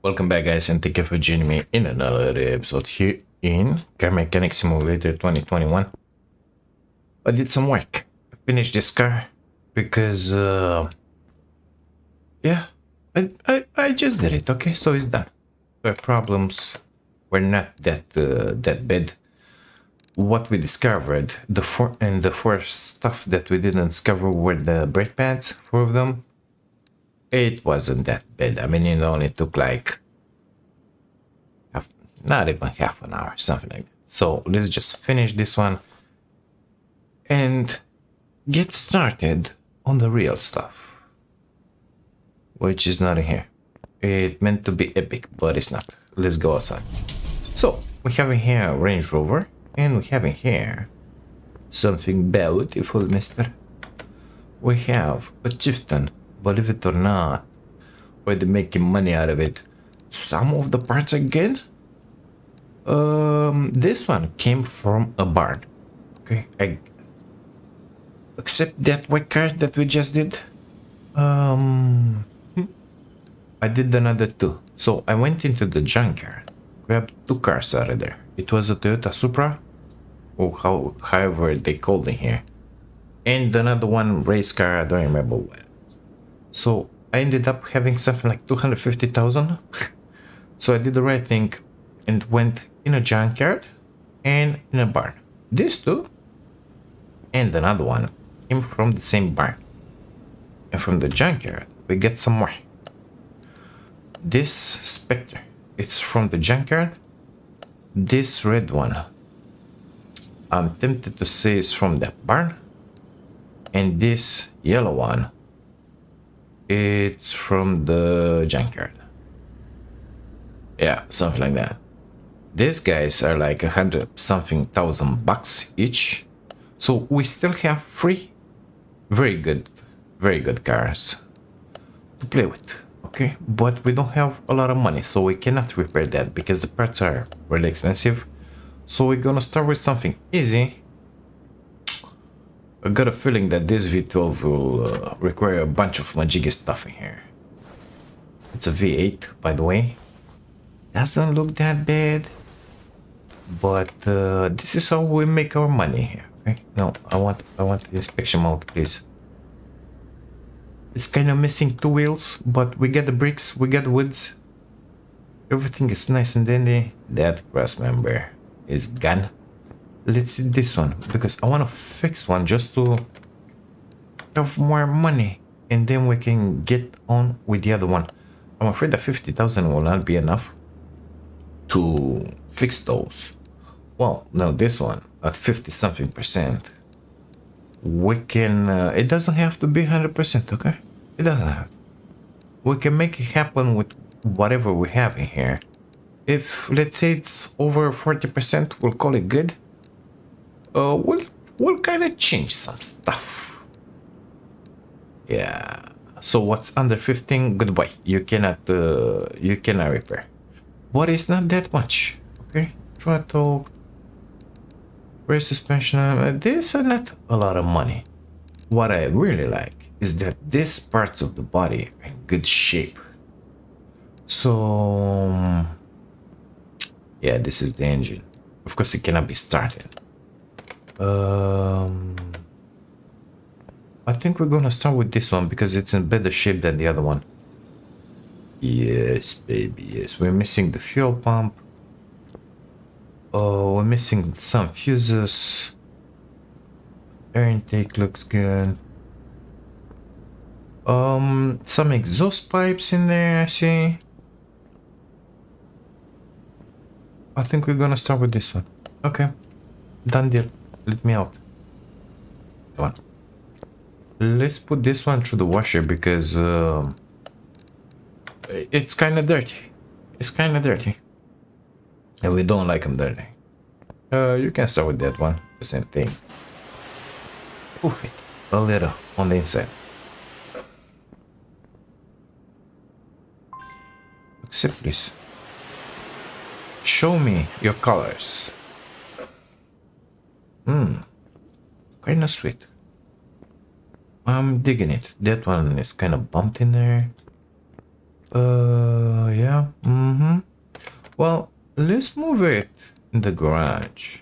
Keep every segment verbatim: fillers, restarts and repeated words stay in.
Welcome back, guys, and thank you for joining me in another episode here in Car Mechanics Simulator twenty twenty-one. I did some work. I finished this car because, uh, yeah, I, I, I just did it, okay? So it's done. The problems were not that, uh, that bad. What we discovered, the four and the four stuff that we didn't discover were the brake pads, four of them. It wasn't that bad. I mean, it only took like half, not even half an hour, something like that. So let's just finish this one and get started on the real stuff, which is not in here. It meant to be epic, but it's not. Let's go outside. So we have in here Range Rover, and we have in here something beautiful, mister. We have a Chieftain. Believe it or not, we're making money out of it. Some of the parts are good. Um, this one came from a barn. Okay, I, except that white car that we just did. Um, I did another two. So I went into the junkyard, grabbed two cars out of there. It was a Toyota Supra, or how, however they called it here, and another one race car. I don't remember what. So I ended up having something like two hundred fifty thousand. So I did the right thing and went in a junkyard and in a barn. These two and another one came from the same barn. And from the junkyard, we get some more. This Spectre, it's from the junkyard. This red one, I'm tempted to say it's from the barn. And this yellow one, it's from the junkyard. Yeah, something like that. These guys are like a hundred something thousand bucks each. So we still have three very good, very good cars to play with. Okay, but we don't have a lot of money, so we cannot repair that because the parts are really expensive. So we're gonna start with something easy. I got a feeling that this V twelve will uh, require a bunch of majiggy stuff in here. It's a V eight, by the way. Doesn't look that bad. But uh, this is how we make our money here. Okay? No, I want I want the inspection mode, please. It's kind of missing two wheels, but we get the bricks, we get woods. Everything is nice and dandy. That grass member is gone. Let's see this one, because I want to fix one just to have more money, and then we can get on with the other one. I'm afraid that fifty thousand will not be enough to fix those. Well, now this one at fifty something percent, we can, uh, it doesn't have to be one hundred percent, okay? It doesn't have to. We can make it happen with whatever we have in here. If, let's say, it's over forty percent, we'll call it good. Uh, we'll, we'll kind of change some stuff. Yeah. So what's under fifteen? Goodbye. You cannot. Uh, you cannot repair. But it's not that much. Okay. Throttle, rear suspension. Uh, these are not a lot of money. What I really like is that these parts of the body are in good shape. So yeah, this is the engine. Of course, it cannot be started. Um, I think we're gonna start with this one because it's in better shape than the other one. Yes, baby, yes. We're missing the fuel pump. Oh, we're missing some fuses. Air intake looks good. Um, some exhaust pipes in there, I see. I think we're gonna start with this one. Okay, done deal. Let me out. Come on. Let's put this one through the washer because uh, it's kind of dirty. It's kind of dirty. And we don't like them dirty. Uh, you can start with that one. The same thing. Poof it a little on the inside. Accept, please. Show me your colors. Hmm, kind of sweet. I'm digging it. That one is kind of bumped in there. Uh, yeah. Mm. let's move it in the garage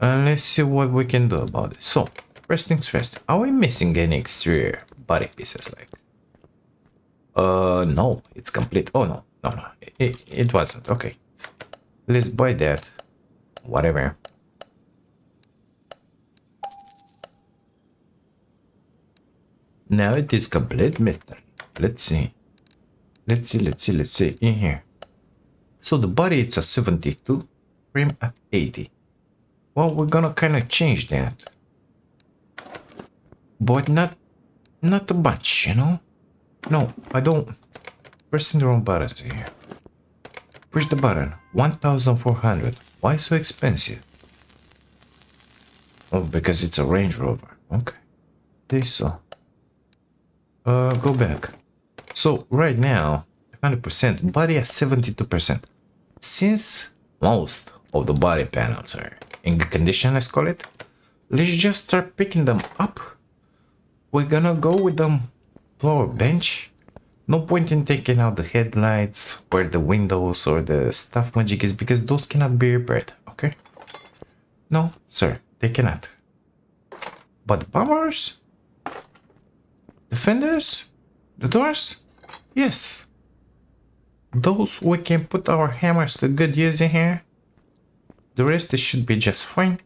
and let's see what we can do about it. So first things first, are we missing any exterior body pieces? Like uh no, it's complete. Oh no, no no it, it wasn't. Okay, let's buy that, whatever. Now it is complete, mister. Let's see. Let's see, let's see, let's see. In here. So the body, it's a seventy-two, rim at eighty. Well, we're gonna kind of change that. But not, not a bunch, you know? No, I don't. Pressing the wrong button here. Push the button. one thousand four hundred. Why so expensive? Oh, because it's a Range Rover. Okay. They saw. Uh, go back. So right now, one hundred percent body at seventy-two percent. Since most of the body panels are in good condition, let's call it, let's just start picking them up. We're gonna go with them to our bench. No point in taking out the headlights or the windows or the stuff magic is, because those cannot be repaired. Okay? No, sir, they cannot. But bumpers, the fenders, the doors, yes, those we can put our hammers to good use in here. The rest it should be just fine.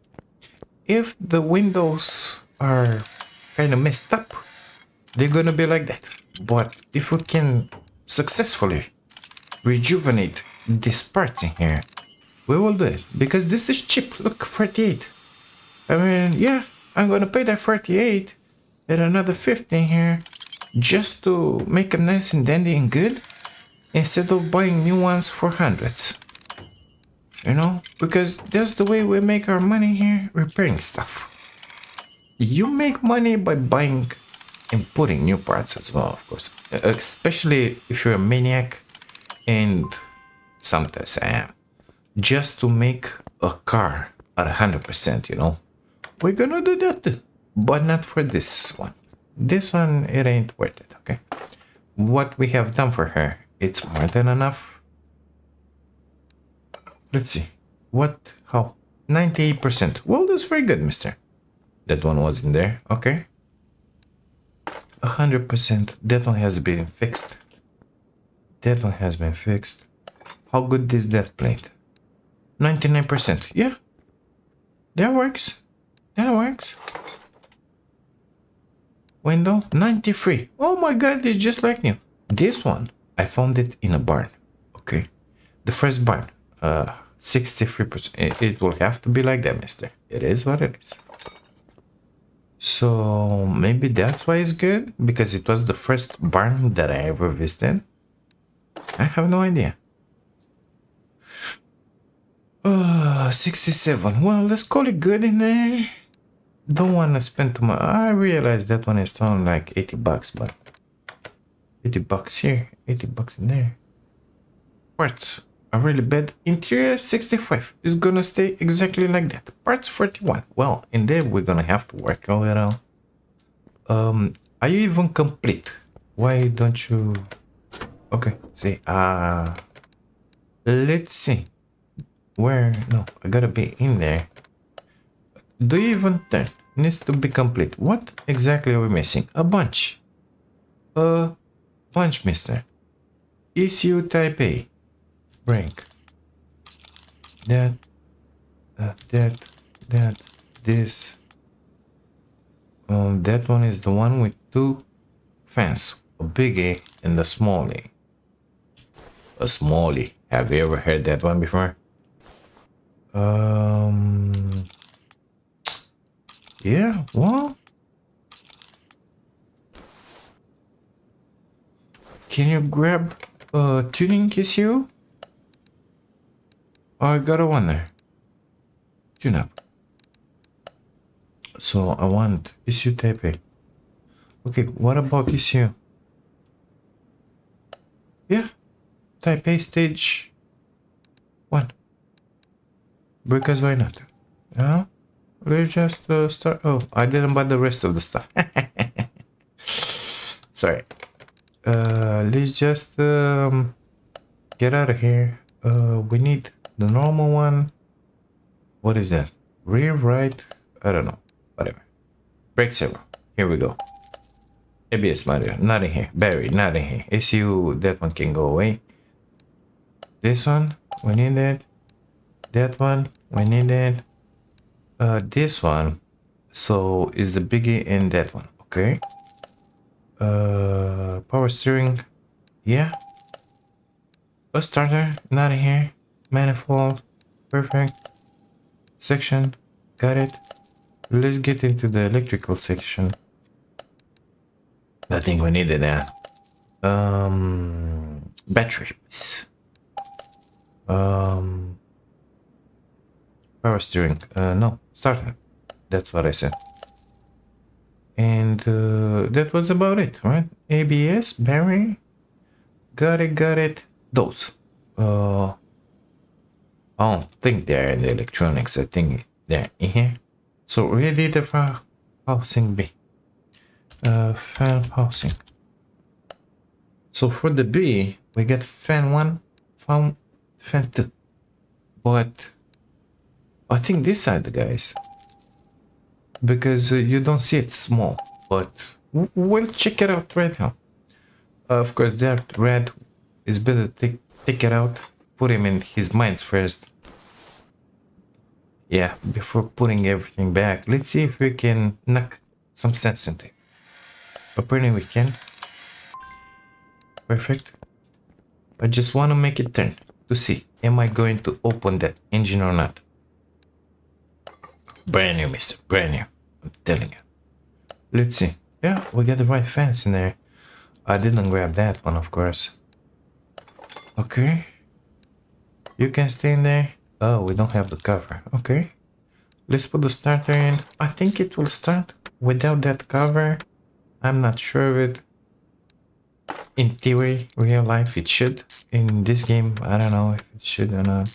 If the windows are kind of messed up, they're gonna be like that. But if we can successfully rejuvenate these parts in here, we will do it, because this is cheap. Look, forty-eight. I mean, yeah, I'm gonna pay that forty-eight. And another fifteen here just to make them nice and dandy and good, instead of buying new ones for hundreds, you know, because that's the way we make our money here, repairing stuff. You make money by buying and putting new parts as well, of course, especially if you're a maniac, and sometimes I am, just to make a car at one hundred percent, you know. We're gonna do that too. But not for this one. This one, it ain't worth it, okay? What we have done for her, it's more than enough. Let's see. What? How? ninety-eight percent. Well, that's very good, mister. That one wasn't there, okay? one hundred percent. That one has been fixed. That one has been fixed. How good is that plate? ninety-nine percent. Yeah. That works. That works. Window ninety-three. Oh my god, it's just like new. This one, I found it in a barn. Okay. The first barn. Uh, sixty-three percent. It, it will have to be like that, mister. It is what it is. So maybe that's why it's good, because it was the first barn that I ever visited. I have no idea. Uh, sixty-seven. Well, let's call it good in there. Don't want to spend too much. I realize that one is down like eighty bucks, but eighty bucks here, eighty bucks in there. Parts are really bad. Interior sixty-five is gonna stay exactly like that. Parts forty-one. Well, in there we're gonna have to work a little. Um, are you even complete? Why don't you? Okay, see. Uh, let's see. Where? No, I gotta be in there. Do you even turn? Needs to be complete. What exactly are we missing? A bunch. A bunch, mister. E C U type A. Brake. That. Uh, that. That. This. Um, that one is the one with two fans. A big A and a small A. A small A. Have you ever heard that one before? Um... Yeah, well, can you grab a tuning E C U? I gotta wonder. Tune up. So I want E C U type A. Okay, what about E C U? Yeah, type A stage one. Because why not? Huh? Let's just uh, start. Oh, I didn't buy the rest of the stuff. Sorry. Uh, let's just um, get out of here Uh, we need the normal one. What is that? Rear, right? I don't know. Whatever. Brake servo. Here we go. A B S manual. Not in here. Buried. Not in here. A C U. That one can go away. This one. We need it. That one. We need it. Uh, this one. So is the biggie in that one. Okay. Uh, power steering. Yeah. A starter, not in here. Manifold, perfect. Section, got it. Let's get into the electrical section. I think we needed that. Um, batteries. Um, power steering. Uh, no, starter. That's what I said. And uh, that was about it, right? A B S, battery. Got it, got it. Those, uh, I don't think they're in the electronics, I think they're in here. So radiator for housing B, uh, fan housing. So for the B, we get fan one, fan, fan two. But I think this side, guys, because uh, you don't see it small, but we'll check it out right now. Uh, of course, they're red. It's better to take, take it out, put him in his mines first. Yeah, before putting everything back. Let's see if we can knock some sense into it. Apparently we can. Perfect. I just want to make it turn to see. Am I going to open that engine or not? Brand new, mister. Brand new. I'm telling you. Let's see. Yeah, we got the right fence in there. I didn't grab that one, of course. Okay, you can stay in there. Oh, we don't have the cover. Okay, let's put the starter in. I think it will start without that cover. I'm not sure of it. In theory, real life, it should. In this game, I don't know if it should or not.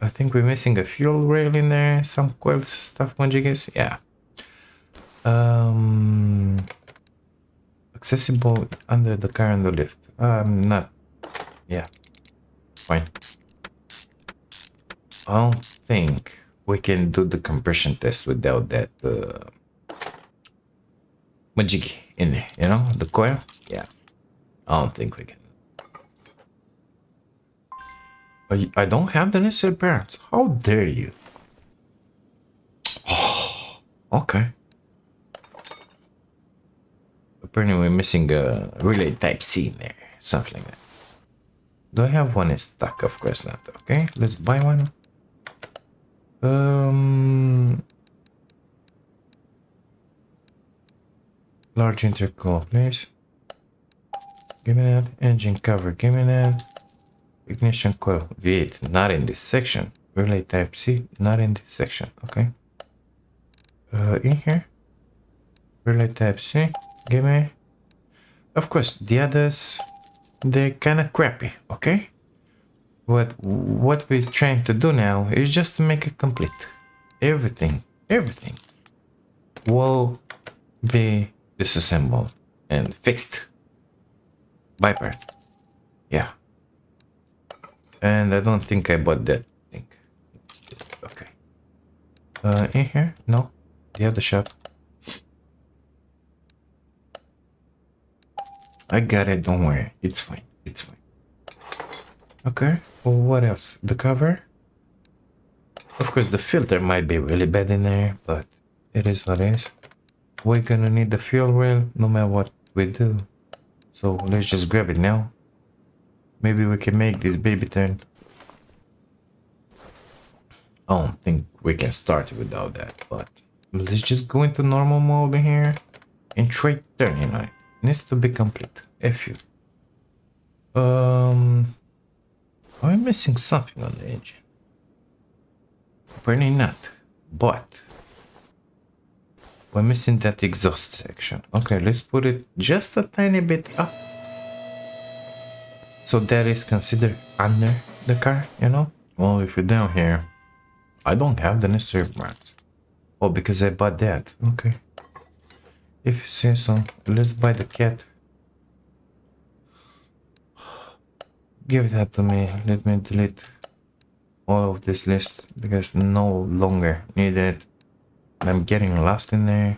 I think we're missing a fuel rail in there. Some coils, stuff, conjugates. Yeah. Um, accessible under the car and the lift. I'm not. Yeah, fine. I don't think we can do the compression test without that uh, majiggy in there, you know, the coil. Yeah, I don't think we can. I, I don't have the necessary parts. How dare you? Oh, okay. Apparently we're missing a relay type C in there. Something like that. Do I have one in stock? Of course not. Okay, let's buy one. Um, large intercooler, please. Give me that. Engine cover, give me that. Ignition coil, V eight, not in this section. Relay type C, not in this section. Okay. Uh, in here. Relay type C, give me. Of course, the others, they're kind of crappy, okay? But what we're trying to do now is just to make it complete. Everything, everything will be disassembled and fixed by part. Yeah. And I don't think I bought that thing. Okay. Uh, in here? No. The other shop. I got it, don't worry. It's fine. It's fine. Okay, well, what else? The cover? Of course, the filter might be really bad in there, but it is what it is. We're gonna need the fuel rail no matter what we do. So let's just grab it now. Maybe we can make this baby turn. I don't think we can start without that, but let's just go into normal mode in here and try turning on it. Needs to be complete. F you. Um, I'm missing something on the engine. Apparently not. But we're missing that exhaust section. Okay, let's put it just a tiny bit up. So that is considered under the car, you know? Well, if you're down here, I don't have the necessary parts. Oh, because I bought that. Okay. If you say so, let's buy the cat. Give that to me. Let me delete all of this list because no longer needed. I'm getting lost in there.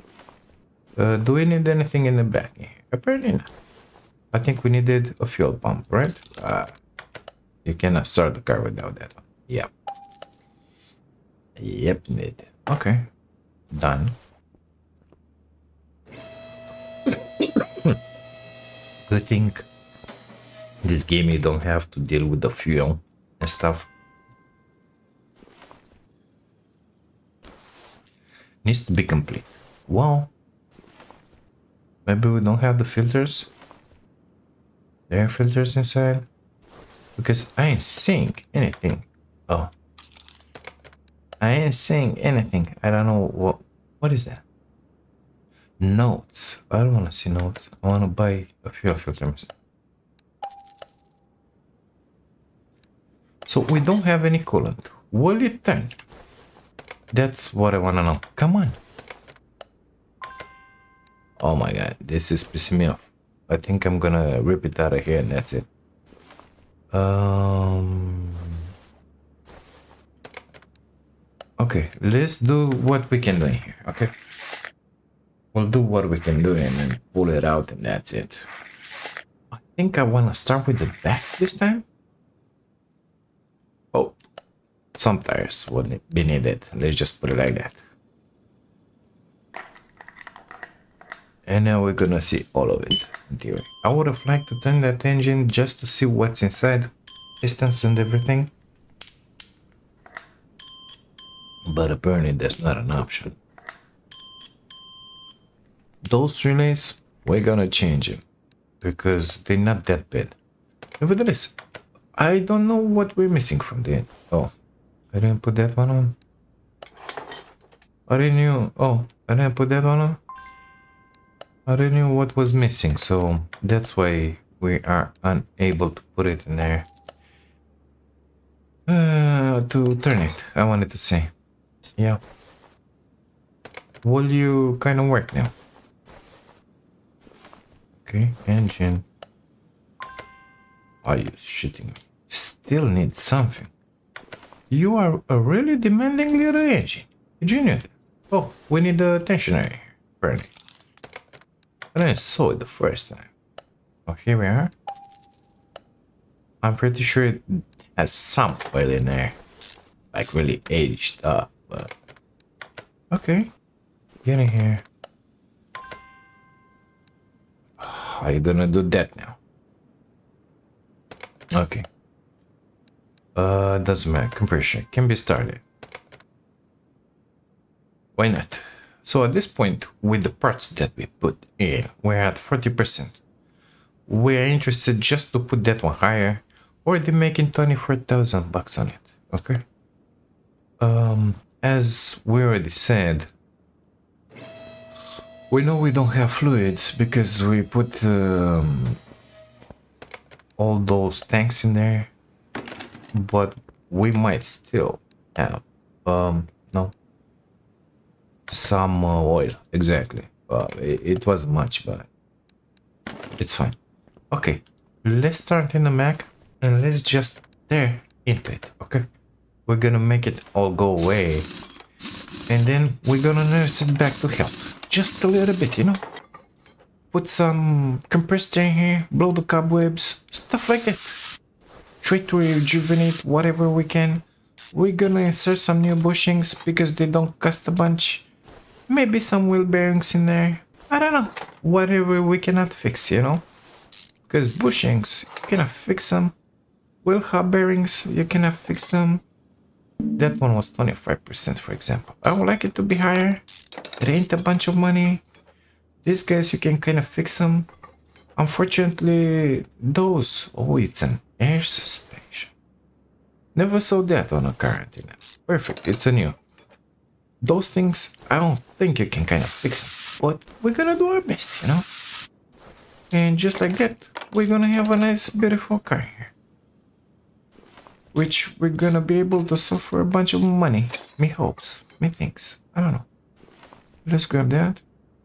Uh, do we need anything in the back here? Apparently not. I think we needed a fuel pump, right? Uh, you cannot start the car without that one. Yep. Yep, need. Okay. Done. Good thing this game you don't have to deal with the fuel and stuff. Needs to be complete. Well, maybe we don't have the filters. There are filters inside. Because I ain't seeing anything. Oh. I ain't seeing anything. I don't know what. What is that? Notes. I don't want to see notes. I want to buy a few filters. So we don't have any coolant. Will it turn? That's what I want to know. Come on. Oh my god. This is pissing me off. I think I'm going to rip it out of here and that's it. Um... Okay, let's do what we can do in here, okay? We'll do what we can do and then pull it out and that's it. I think I want to start with the back this time. Oh, some tires would be needed. Let's just put it like that. And now we're gonna see all of it in theory. I would have liked to turn that engine just to see what's inside, distance and everything. But apparently that's not an option. Those relays, we're gonna change them because they're not that bad. Nevertheless, I don't know what we're missing from the end. Oh, I didn't put that one on. I didn't know. Oh, I didn't put that one on. I didn't know what was missing, so that's why we are unable to put it in there. Uh, to turn it, I wanted to say. Yeah. Will you kind of work now? Okay, engine. Are you shitting me? Still need something. You are a really demanding little engine. Did you know that? Oh, we need a tensioner here, apparently. I saw it the first time. Oh, here we are. I'm pretty sure it has some oil in there. Like really aged up, but... Okay. Get in here. How are you gonna do that now? Okay. Uh, doesn't matter. Compression can be started. Why not? So at this point, with the parts that we put in, we're at forty percent. We're interested just to put that one higher, or they're making twenty-four thousand bucks on it, okay? Um, as we already said, we know we don't have fluids because we put um, all those tanks in there, but we might still have, um, no. Some uh, oil, exactly. Uh, it, it wasn't much, but it's fine. Okay, let's start in the Mac and let's just there inlet. Okay, we're gonna make it all go away, and then we're gonna nurse it back to health, just a little bit, you know. Put some compressor in here, blow the cobwebs, stuff like that. Try to rejuvenate whatever we can. We're gonna insert some new bushings because they don't cost a bunch. Maybe some wheel bearings in there. I don't know. Whatever we cannot fix, you know? Because bushings, you cannot fix them. Wheel hub bearings, you cannot fix them. That one was twenty-five percent, for example. I would like it to be higher. It ain't a bunch of money. These guys, you can kind of fix them. Unfortunately, those... Oh, it's an air suspension. Never saw that on a car until now. Perfect, it's a new. Those things, I don't think you can kind of fix them, but we're gonna do our best, you know? And just like that, we're gonna have a nice, beautiful car here. Which we're gonna be able to sell for a bunch of money. Me hopes, me thinks, I don't know. Let's grab that.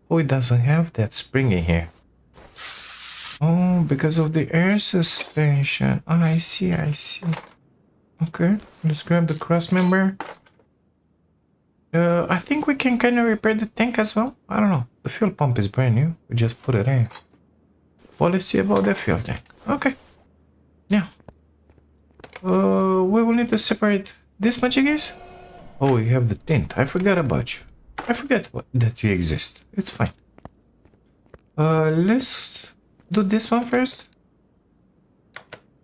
Oh, it doesn't have that spring in here. Oh, because of the air suspension. I see, I see. Okay, let's grab the cross member. Uh, I think we can kind of repair the tank as well. I don't know. The fuel pump is brand new. We just put it in. Policy about the fuel tank. Okay. Now, uh, we will need to separate this much, I guess. Oh, you have the tint. I forgot about you. I forgot what, that you exist. It's fine. Uh, let's do this one first.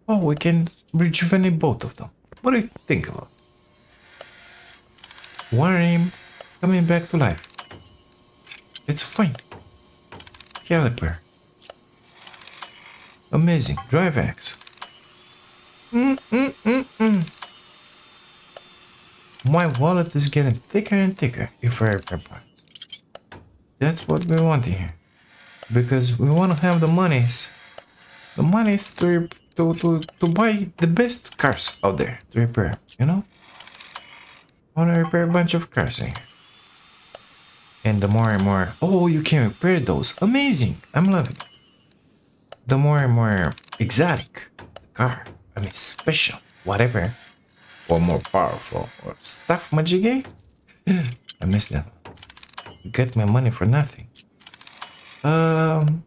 Oh, we can rejuvenate both of them. What do you think about? One rim coming back to life. It's fine. Caliper. Amazing. Drive axe. Mm, mm, mm, mm. My wallet is getting thicker and thicker if I repair parts. That's what we want here. Because we want to have the monies. The monies to to, to to buy the best cars out there to repair, you know? I want to repair a bunch of cars here. And the more and more... Oh, you can repair those. Amazing. I'm loving it. The more and more exotic the car, I mean special, whatever, or more powerful, or stuff, Majigay. I miss that. Get my money for nothing. Um,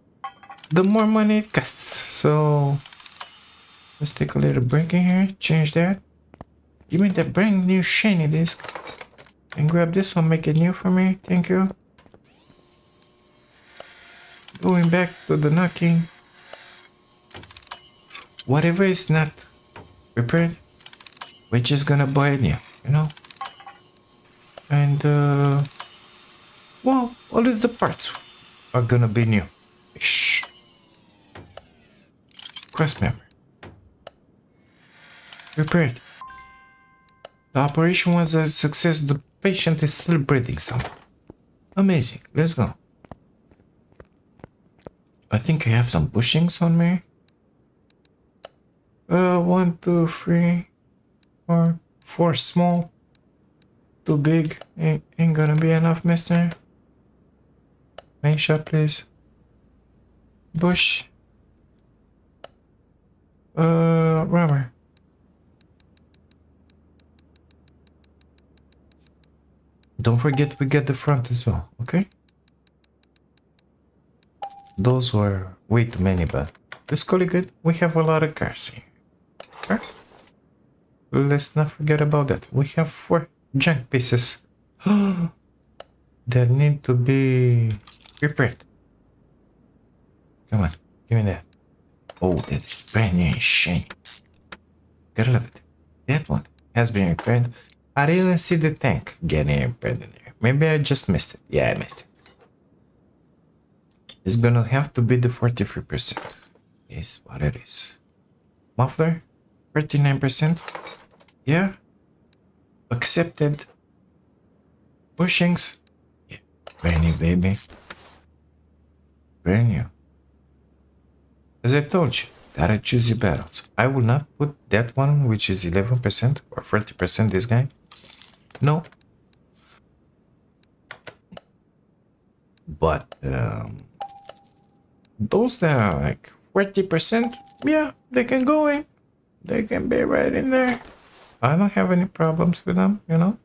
the more money it costs. So let's take a little break in here. Change that. Give me that brand new shiny disc. And grab this one. Make it new for me. Thank you. Going back to the knocking. Whatever is not repaired, we're just gonna buy it new. You know. And uh, well, all is the parts are gonna be new. Shh. Cross member. Repaired. The operation was a success. The patient is still breathing somehow. Amazing. Let's go. I think I have some bushings on me. Uh, one, two, three, four, four small. Too big. Ain't, ain't gonna be enough, mister. Main shop, please. Bush. Uh, rubber. Don't forget we get the front as well, okay? Those were way too many, but let's call it good. We have a lot of cars here. Okay? Let's not forget about that. We have four junk pieces that need to be repaired. Come on, give me that. Oh, that is brand new and shiny. Gotta love it. That one has been repaired. I didn't see the tank getting repaired in there. Maybe I just missed it. Yeah, I missed it. It's gonna have to be the forty-three percent. Is what it is. Muffler, thirty-nine percent. Yeah. Accepted. Bushings. Yeah. Brand new, baby. Brand new. As I told you, gotta choose your battles. I will not put that one, which is eleven percent or thirty percent, this guy. No. But um, those that are like forty percent, yeah, they can go in. They can be right in there. I don't have any problems with them, you know.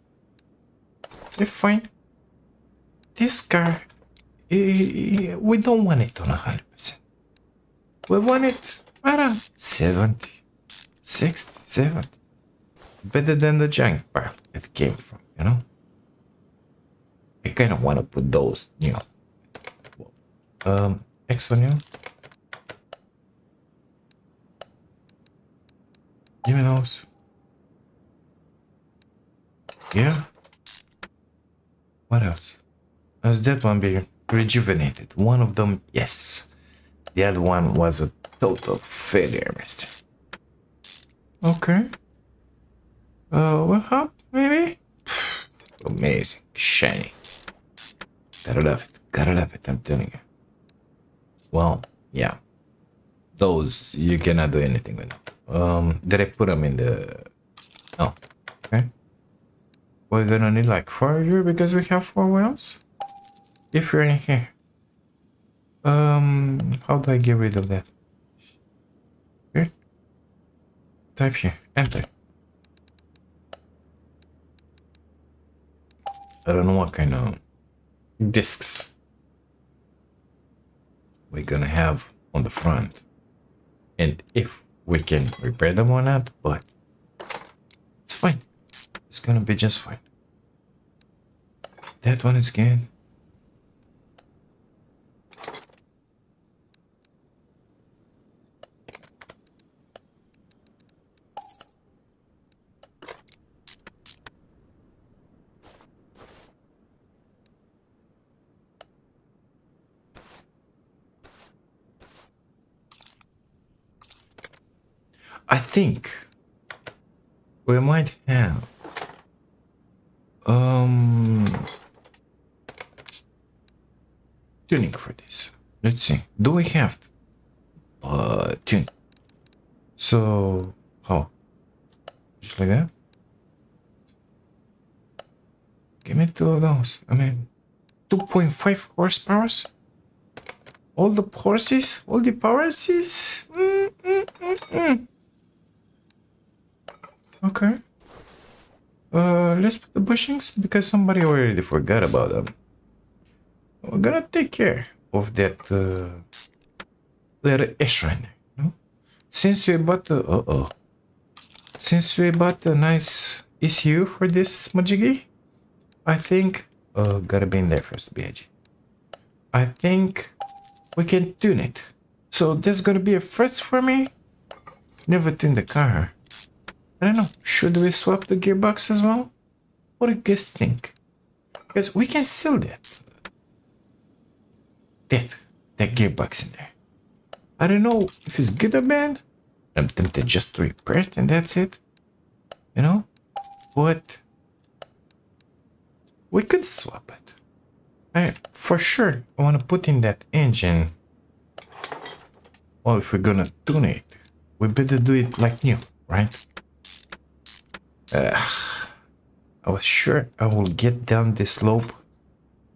They're fine. This car, we don't want it on one hundred percent. We want it around seventy, sixty, seventy. Better than the junk pile it came from, you know. I kind of want to put those new. Um, extra new. Give me those. Yeah. What else? Has that one been rejuvenated? One of them, yes. The other one was a total failure, mister. Okay. Uh, we'll hop, maybe? Amazing. Shiny. Gotta love it. Gotta love it, I'm telling you. Well, yeah. Those, you cannot do anything with them. Um, did I put them in the... No. Okay. We're gonna need like four of you because we have four wheels. If you're in here. Um, how do I get rid of that? Type here, enter. I don't know what kind of discs we're gonna have on the front and if we can repair them or not, but it's fine. It's gonna be just fine. That one is good. I think we might have um tuning for this. Let's see. Do we have to uh, tune? So how? Just like that? Give me two of those. I mean, two point five horsepowers. All the horses, all the powers is. Mm, mm, mm, mm. Okay, uh, let's put the bushings because somebody already forgot about them. We're gonna take care of that uh, little ish right there, you know? Since we bought the uh oh, since we bought a nice E C U for this majiggy, I think uh, gotta be in there first, B H. I think we can tune it. So that's gonna be a first for me. Never tuned the car. I don't know, should we swap the gearbox as well? What do you guys think? Because we can seal that. That, that gearbox in there. I don't know if it's good or bad. I'm tempted just to repair it and that's it. You know? But we could swap it. I, for sure, I want to put in that engine. Well, if we're gonna tune it, we better do it like new, right? Uh, I was sure I will get down this slope.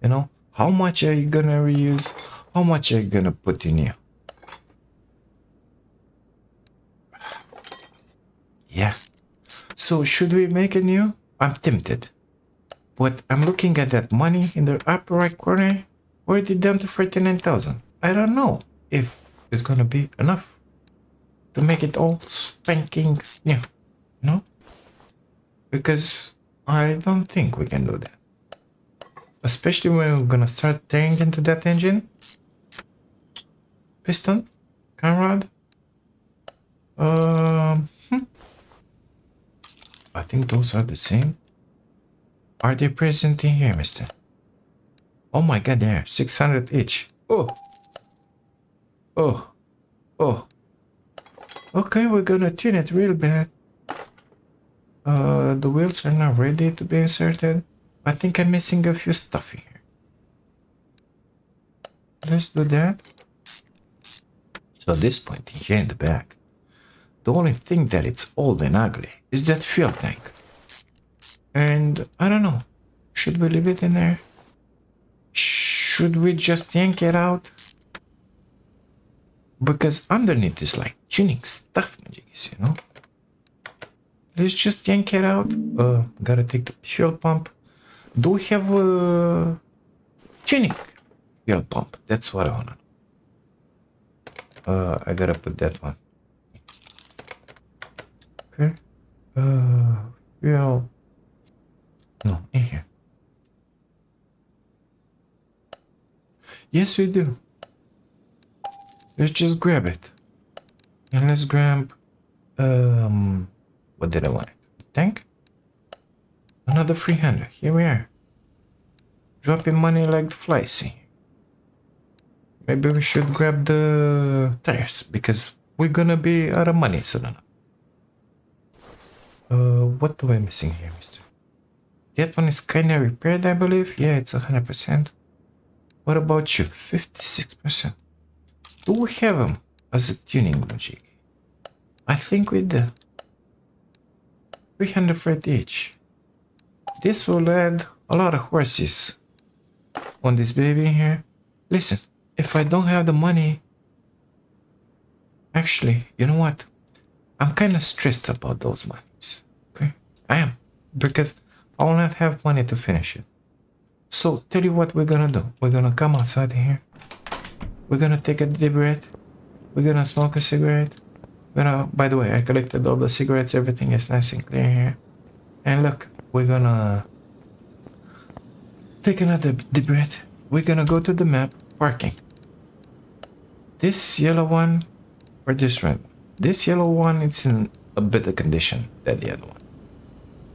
You know, how much are you gonna reuse? How much are you gonna put in here? Yeah. So should we make a new? I'm tempted. But I'm looking at that money in the upper right corner. Already down to thirty-nine thousand. I don't know if it's gonna be enough to make it all spanking new. You know? Because I don't think we can do that. Especially when we're gonna start tearing into that engine. Piston, camrod. Um, hmm. I think those are the same. Are they present in here, mister? Oh my god, there, six hundred each. Oh. Oh. Oh. Okay, we're gonna tune it real bad. Uh, the wheels are not ready to be inserted. I think I'm missing a few stuff here. Let's do that. So this point here in the back, the only thing that it's old and ugly is that fuel tank. And I don't know, should we leave it in there? Should we just yank it out? Because underneath is like tuning stuff, you know? Let's just yank it out. Uh, gotta take the fuel pump. Do we have a tuning fuel pump? That's what I wanna know. Uh, I gotta put that one. Okay. Uh, fuel. No, in here. Yes, we do. Let's just grab it. And let's grab... Um... What did I want? Tank? Another three hundred. Here we are. Dropping money like the flies. See? Maybe we should grab the tires because we're gonna be out of money soon enough. Uh, what am I missing here, mister? That one is kinda repaired, I believe. Yeah, it's one hundred percent. What about you? fifty-six percent. Do we have them as a tuning logic? I think we do. three hundred each. This will add a lot of horses on this baby here. Listen, if I don't have the money, actually, you know what? I'm kind of stressed about those monies, okay? I am, because I will not have money to finish it. So tell you what we're gonna do. We're gonna come outside here. We're gonna take a deep breath. We're gonna smoke a cigarette. We're gonna, by the way, I collected all the cigarettes. Everything is nice and clear here. And look, we're gonna take another deep breath. We're gonna go to the map, parking. This yellow one, or this red one. This yellow one, it's in a better condition than the other one.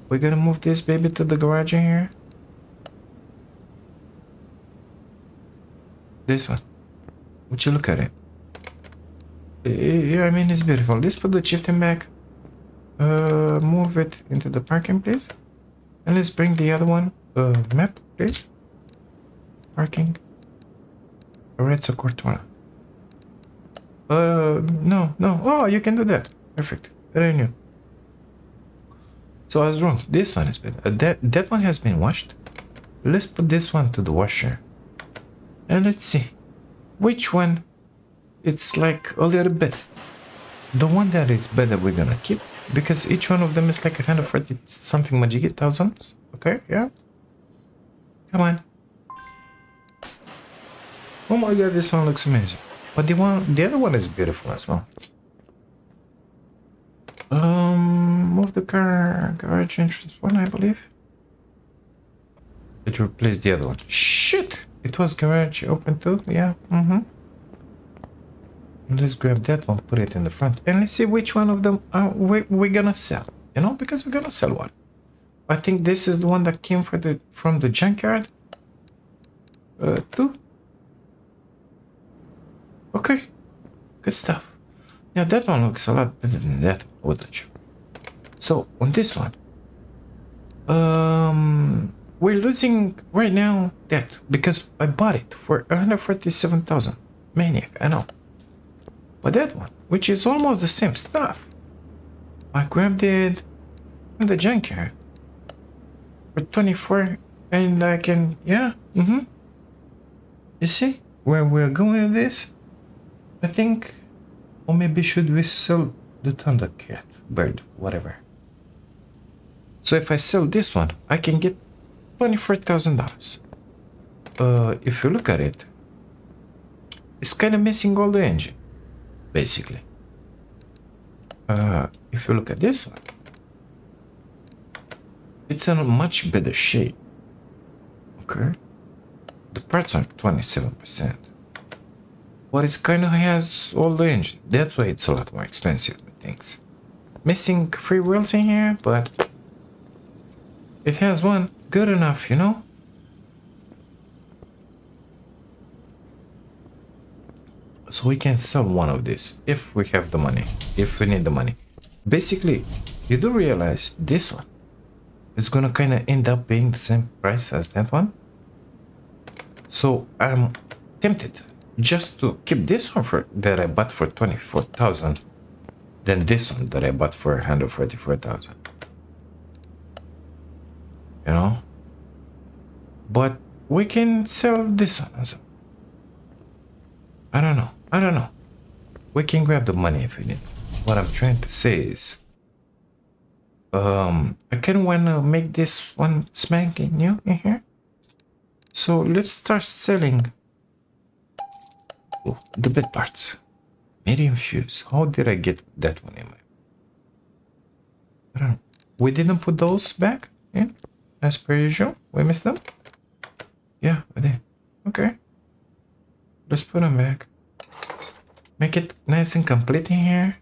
We're gonna move this baby to the garage in here. This one. Would you look at it? Yeah, I mean, it's beautiful. Let's put the Chieftain back. Uh, move it into the parking place. And let's bring the other one. Uh, map, please. Parking. Red Socortura. Uh, no, no. Oh, you can do that. Perfect. Very new. So I was wrong. This one is better. Uh, that, that one has been washed. Let's put this one to the washer. And let's see which one it's like a little bit. The one that is better we're gonna keep, because each one of them is like one hundred forty something magic thousands. Okay, yeah. Come on. Oh my god, this one looks amazing. But the one, the other one is beautiful as well. Um, move the car garage entrance one, I believe. It replaced the other one. Shit! It was garage open too, yeah. Mm-hmm. Let's grab that one, put it in the front, and let's see which one of them are we, we're gonna sell. You know, because we're gonna sell one. I think this is the one that came from the from the junkyard. Uh, too. Okay, good stuff. Now that one looks a lot better than that one, wouldn't you? So on this one, um. we're losing right now that, because I bought it for one hundred forty-seven thousand. Maniac, I know. But that one, which is almost the same stuff, I grabbed it from the junkyard for twenty-four, and I can, yeah, mm-hmm. You see where we're going with this? I think, or maybe should we sell the Thundercat bird, whatever. So if I sell this one, I can get twenty-four thousand dollars. Uh, if you look at it, it's kind of missing all the engine, basically. Uh, if you look at this one, it's in a much better shape. Okay, the parts are twenty-seven percent, but it kind of has all the engine. That's why it's a lot more expensive with things. Missing three wheels in here, but it has one. Good enough, you know? So we can sell one of these if we have the money, if we need the money. Basically, you do realize this one is gonna kind of end up being the same price as that one. So I'm tempted just to keep this one for, that I bought for twenty-four thousand, than this one that I bought for one hundred forty-four thousand. You know, but we can sell this one as well. I don't know. I don't know. We can grab the money if we need. What I'm trying to say is, um, I kind of wanna make this one spanking new in here. So let's start selling oh, the bed parts. Medium fuse. How did I get that one in my? I don't know. We didn't put those back in. As per usual, we missed them. Yeah, I did. Okay. Let's put them back. Make it nice and complete in here.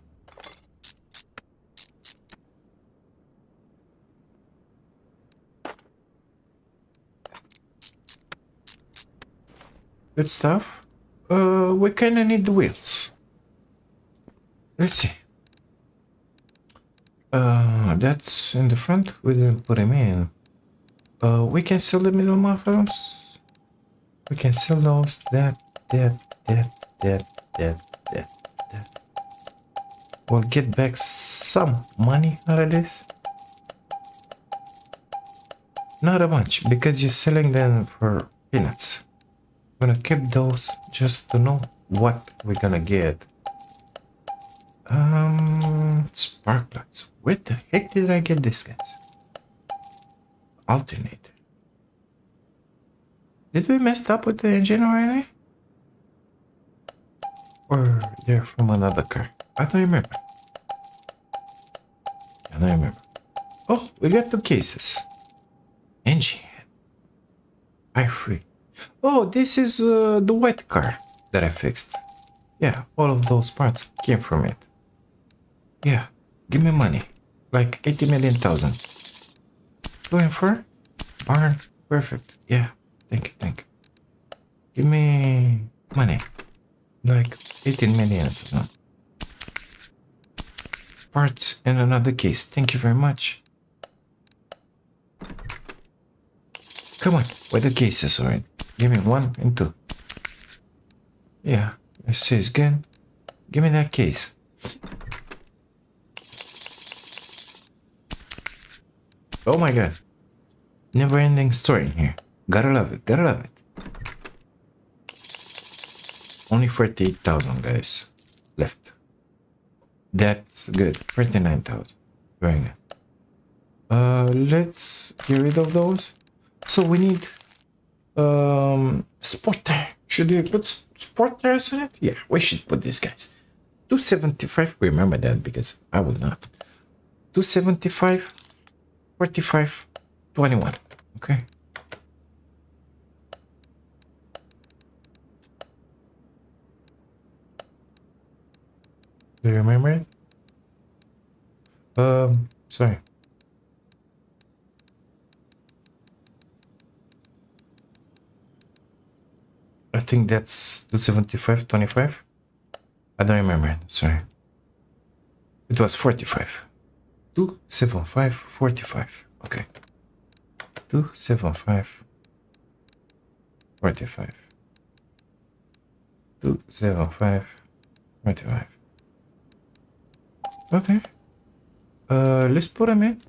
Good stuff. Uh, we kind of need the wheels. Let's see. Uh, that's in the front. We didn't put them in. Uh, we can sell the middle mufflers. We can sell those. That, that, that, that, that, that, that. We'll get back some money out of this. Not a bunch, because you're selling them for peanuts. I'm gonna keep those just to know what we're gonna get. Um, it's spark plugs. Where the heck did I get this, guys? Alternator. Did we mess up with the engine already? Or they're from another car? I don't remember. I don't remember. Oh, we got two cases. Engine. I free. Oh, this is uh, the wet car that I fixed. Yeah, all of those parts came from it. Yeah, give me money. Like eighty million thousand. Going for? Barn. Perfect. Yeah, thank you, thank you. Give me money. Like eighteen million. No. Parts in another case. Thank you very much. Come on, where the cases are. Give me one and two. Yeah, it says again. Give me that case. Oh my god. Never ending story in here. Gotta love it, gotta love it. Only forty-eight thousand guys left. That's good. forty-nine thousand. Very good. Uh, let's get rid of those. So we need um, sport tire. Should we put sport tires in it? Yeah, we should put these guys. two seventy-five. Remember that because I will not. two seventy-five, forty-five, twenty-one. Okay. Do you remember it? Um, sorry. I think that's two seventy-five, twenty-five. I don't remember it, sorry. It was forty-five. two seventy-five, forty-five. Okay. two seventy-five, forty-five. two seventy-five, forty-five. Okay, uh, let's put them in.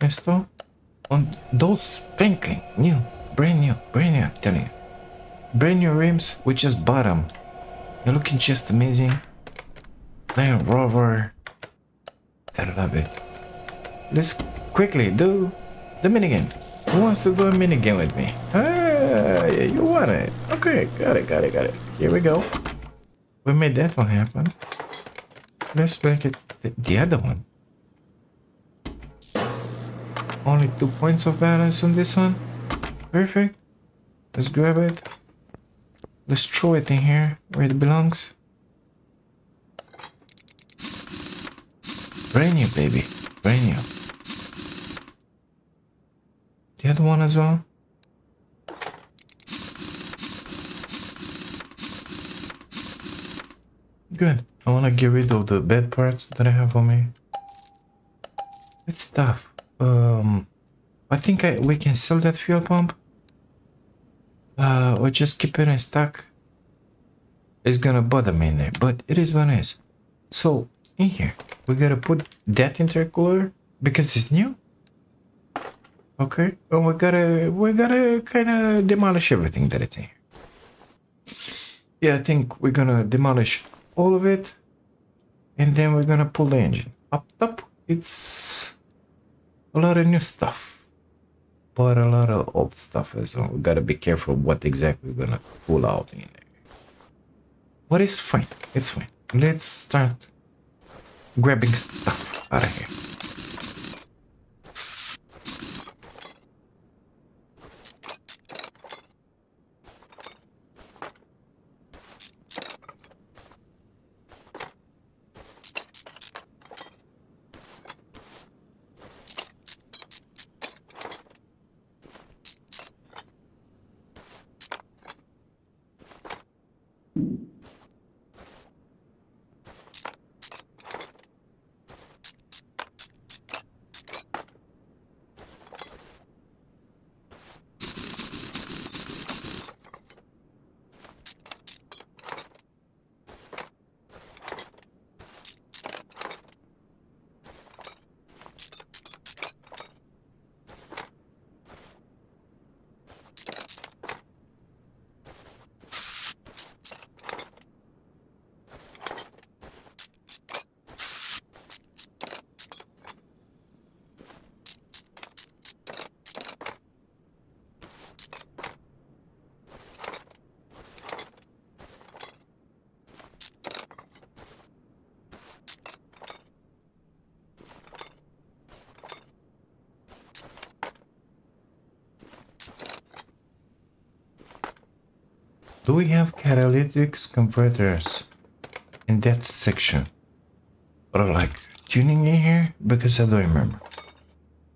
Install on those sprinkling new, brand new, brand new. I'm telling you, brand new rims. We just bought them. They're looking just amazing. Land Rover, gotta love it. Let's quickly do the minigame. Who wants to do a minigame with me? Ah, yeah, you want it? Okay, got it, got it, got it. Here we go. We made that one happen. Let's make it th the other one. Only two points of balance on this one. Perfect. Let's grab it. Let's throw it in here where it belongs. Brand new, baby. Brand new. The other one as well. Good. I want to get rid of the bad parts that I have on me. It's tough. Um, I think I, we can sell that fuel pump. Uh, or just keep it in stock. It's going to bother me in there, but it is what it is. So, in here, we got to put that intercooler because it's new. Okay. And we got to we gotta kind of demolish everything that it's in here. Yeah, I think we're going to demolish all of it, and then we're gonna pull the engine up top. It's a lot of new stuff, but a lot of old stuff as well. We gotta be careful what exactly we're gonna pull out in there. But it's fine, it's fine. Let's start grabbing stuff out of here. Do we have catalytic converters in that section? Or like tuning in here? Because I don't remember.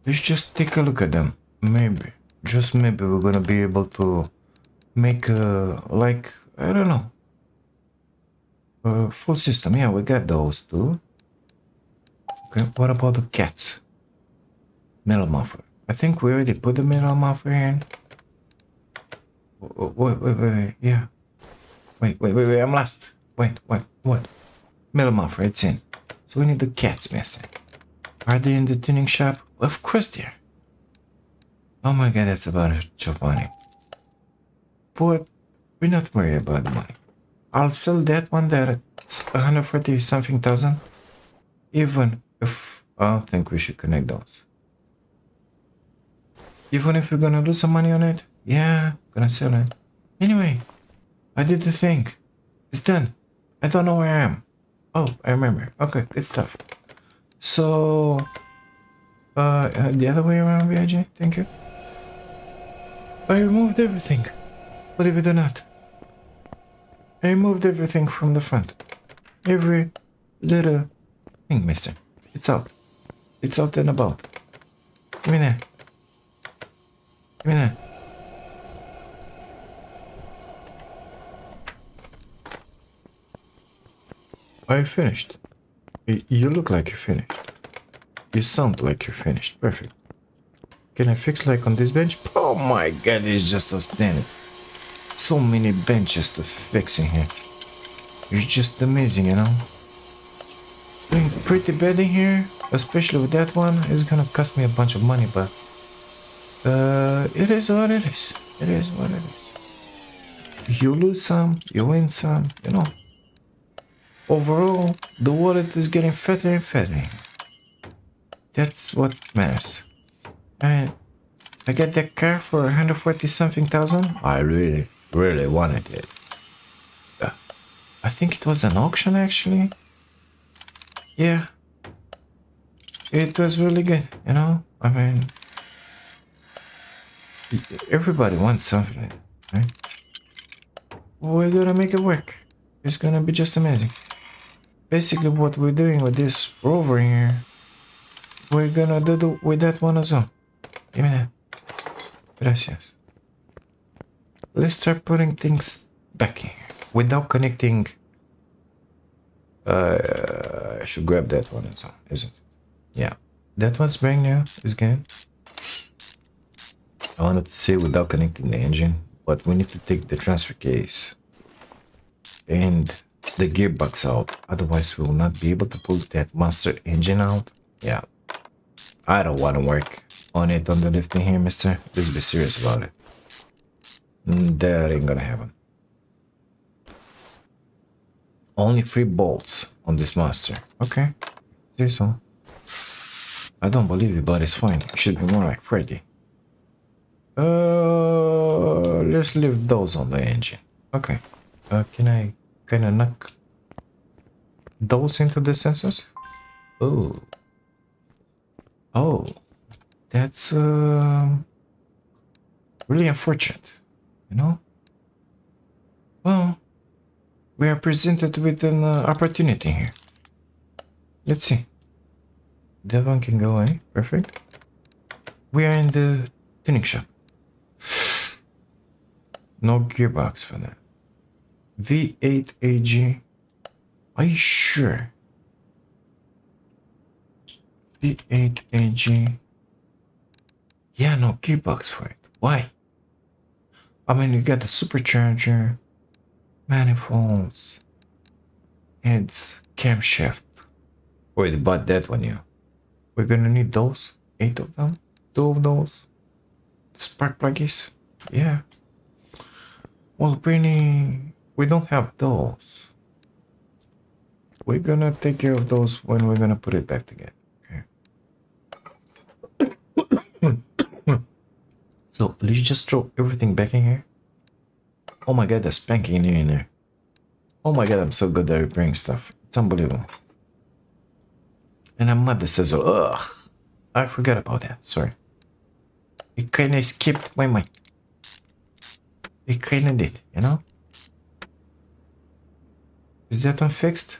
Let's just take a look at them. Maybe, just maybe we're gonna be able to make a, like, I don't know, a full system. Yeah, we got those too. Okay, what about the cats? Metal muffler. I think we already put the metal muffler in. Wait, wait, wait, wait, yeah. Wait, wait, wait, wait, I'm lost. Wait, wait, what? Metal muffler, it's in. So we need the cats missing. Are they in the tuning shop? Of course they are. Oh my god, that's about a chop money. But we're not worried about the money. I'll sell that one there at one hundred forty something thousand. Even if I don't think we should connect those. Even if we're gonna lose some money on it, yeah, gonna sell it. Anyway, I did the thing. It's done. I don't know where I am. Oh, I remember. Okay, good stuff. So, uh, uh the other way around, V I G, thank you. I removed everything. Believe it or not. I removed everything from the front. Every little thing, mister. It's out. It's out and about. Give me that. Give me that. Are you finished? You look like you're finished. You sound like you're finished. Perfect. Can I fix like on this bench? Oh my god, it's just outstanding. So many benches to fix in here. You're just amazing, you know? Doing pretty bad in here, especially with that one. It's gonna cost me a bunch of money, but... Uh, it is what it is. It is what it is. You lose some, you win some, you know? Overall, the wallet is getting fatter and fatter. That's what matters. I, I got that car for one hundred forty something thousand. I really, really wanted it. Uh, I think it was an auction actually. Yeah. It was really good, you know? I mean... Everybody wants something like that, right? We're gonna make it work. It's gonna be just amazing. Basically what we're doing with this rover here, we're gonna do the, with that one as well. Give me that. Gracias. Let's start putting things back in here without connecting. Uh, I should grab that one as well, isn't it? Yeah. That one's brand new. It's good. I wanted to say without connecting the engine, but we need to take the transfer case and the gearbox out, otherwise we will not be able to pull that monster engine out. Yeah, I don't want to work on it on the lift in here, mister. Let's be serious about it. That ain't gonna happen. Only three bolts on this monster. Okay, say so. I don't believe you, but it's fine. It should be more like Freddy. Uh, let's leave those on the engine. Okay. Uh, can I kind of knock those into the sensors? Oh. Oh. That's um, really unfortunate, you know? Well, we are presented with an uh, opportunity here. Let's see. That one can go away. Perfect. We are in the tuning shop. No gearbox for that. V eight A G. Are you sure? V eight A G. Yeah, no gearbox for it. Why? I mean, you got the supercharger, manifolds, heads, camshaft. Wait, about that one, yeah. We're gonna need those. Eight of them. Two of those. The spark pluggies. Yeah. Well, pretty... We don't have those. We're gonna take care of those when we're gonna put it back together. Okay. So please just throw everything back in here. Oh my god, there's spanking new in there. Oh my god, I'm so good at repairing stuff. It's unbelievable. And I'm mad at the sizzle. Ugh. I forgot about that. Sorry. It kinda skipped my mind. It kinda did, you know? Is that unfixed?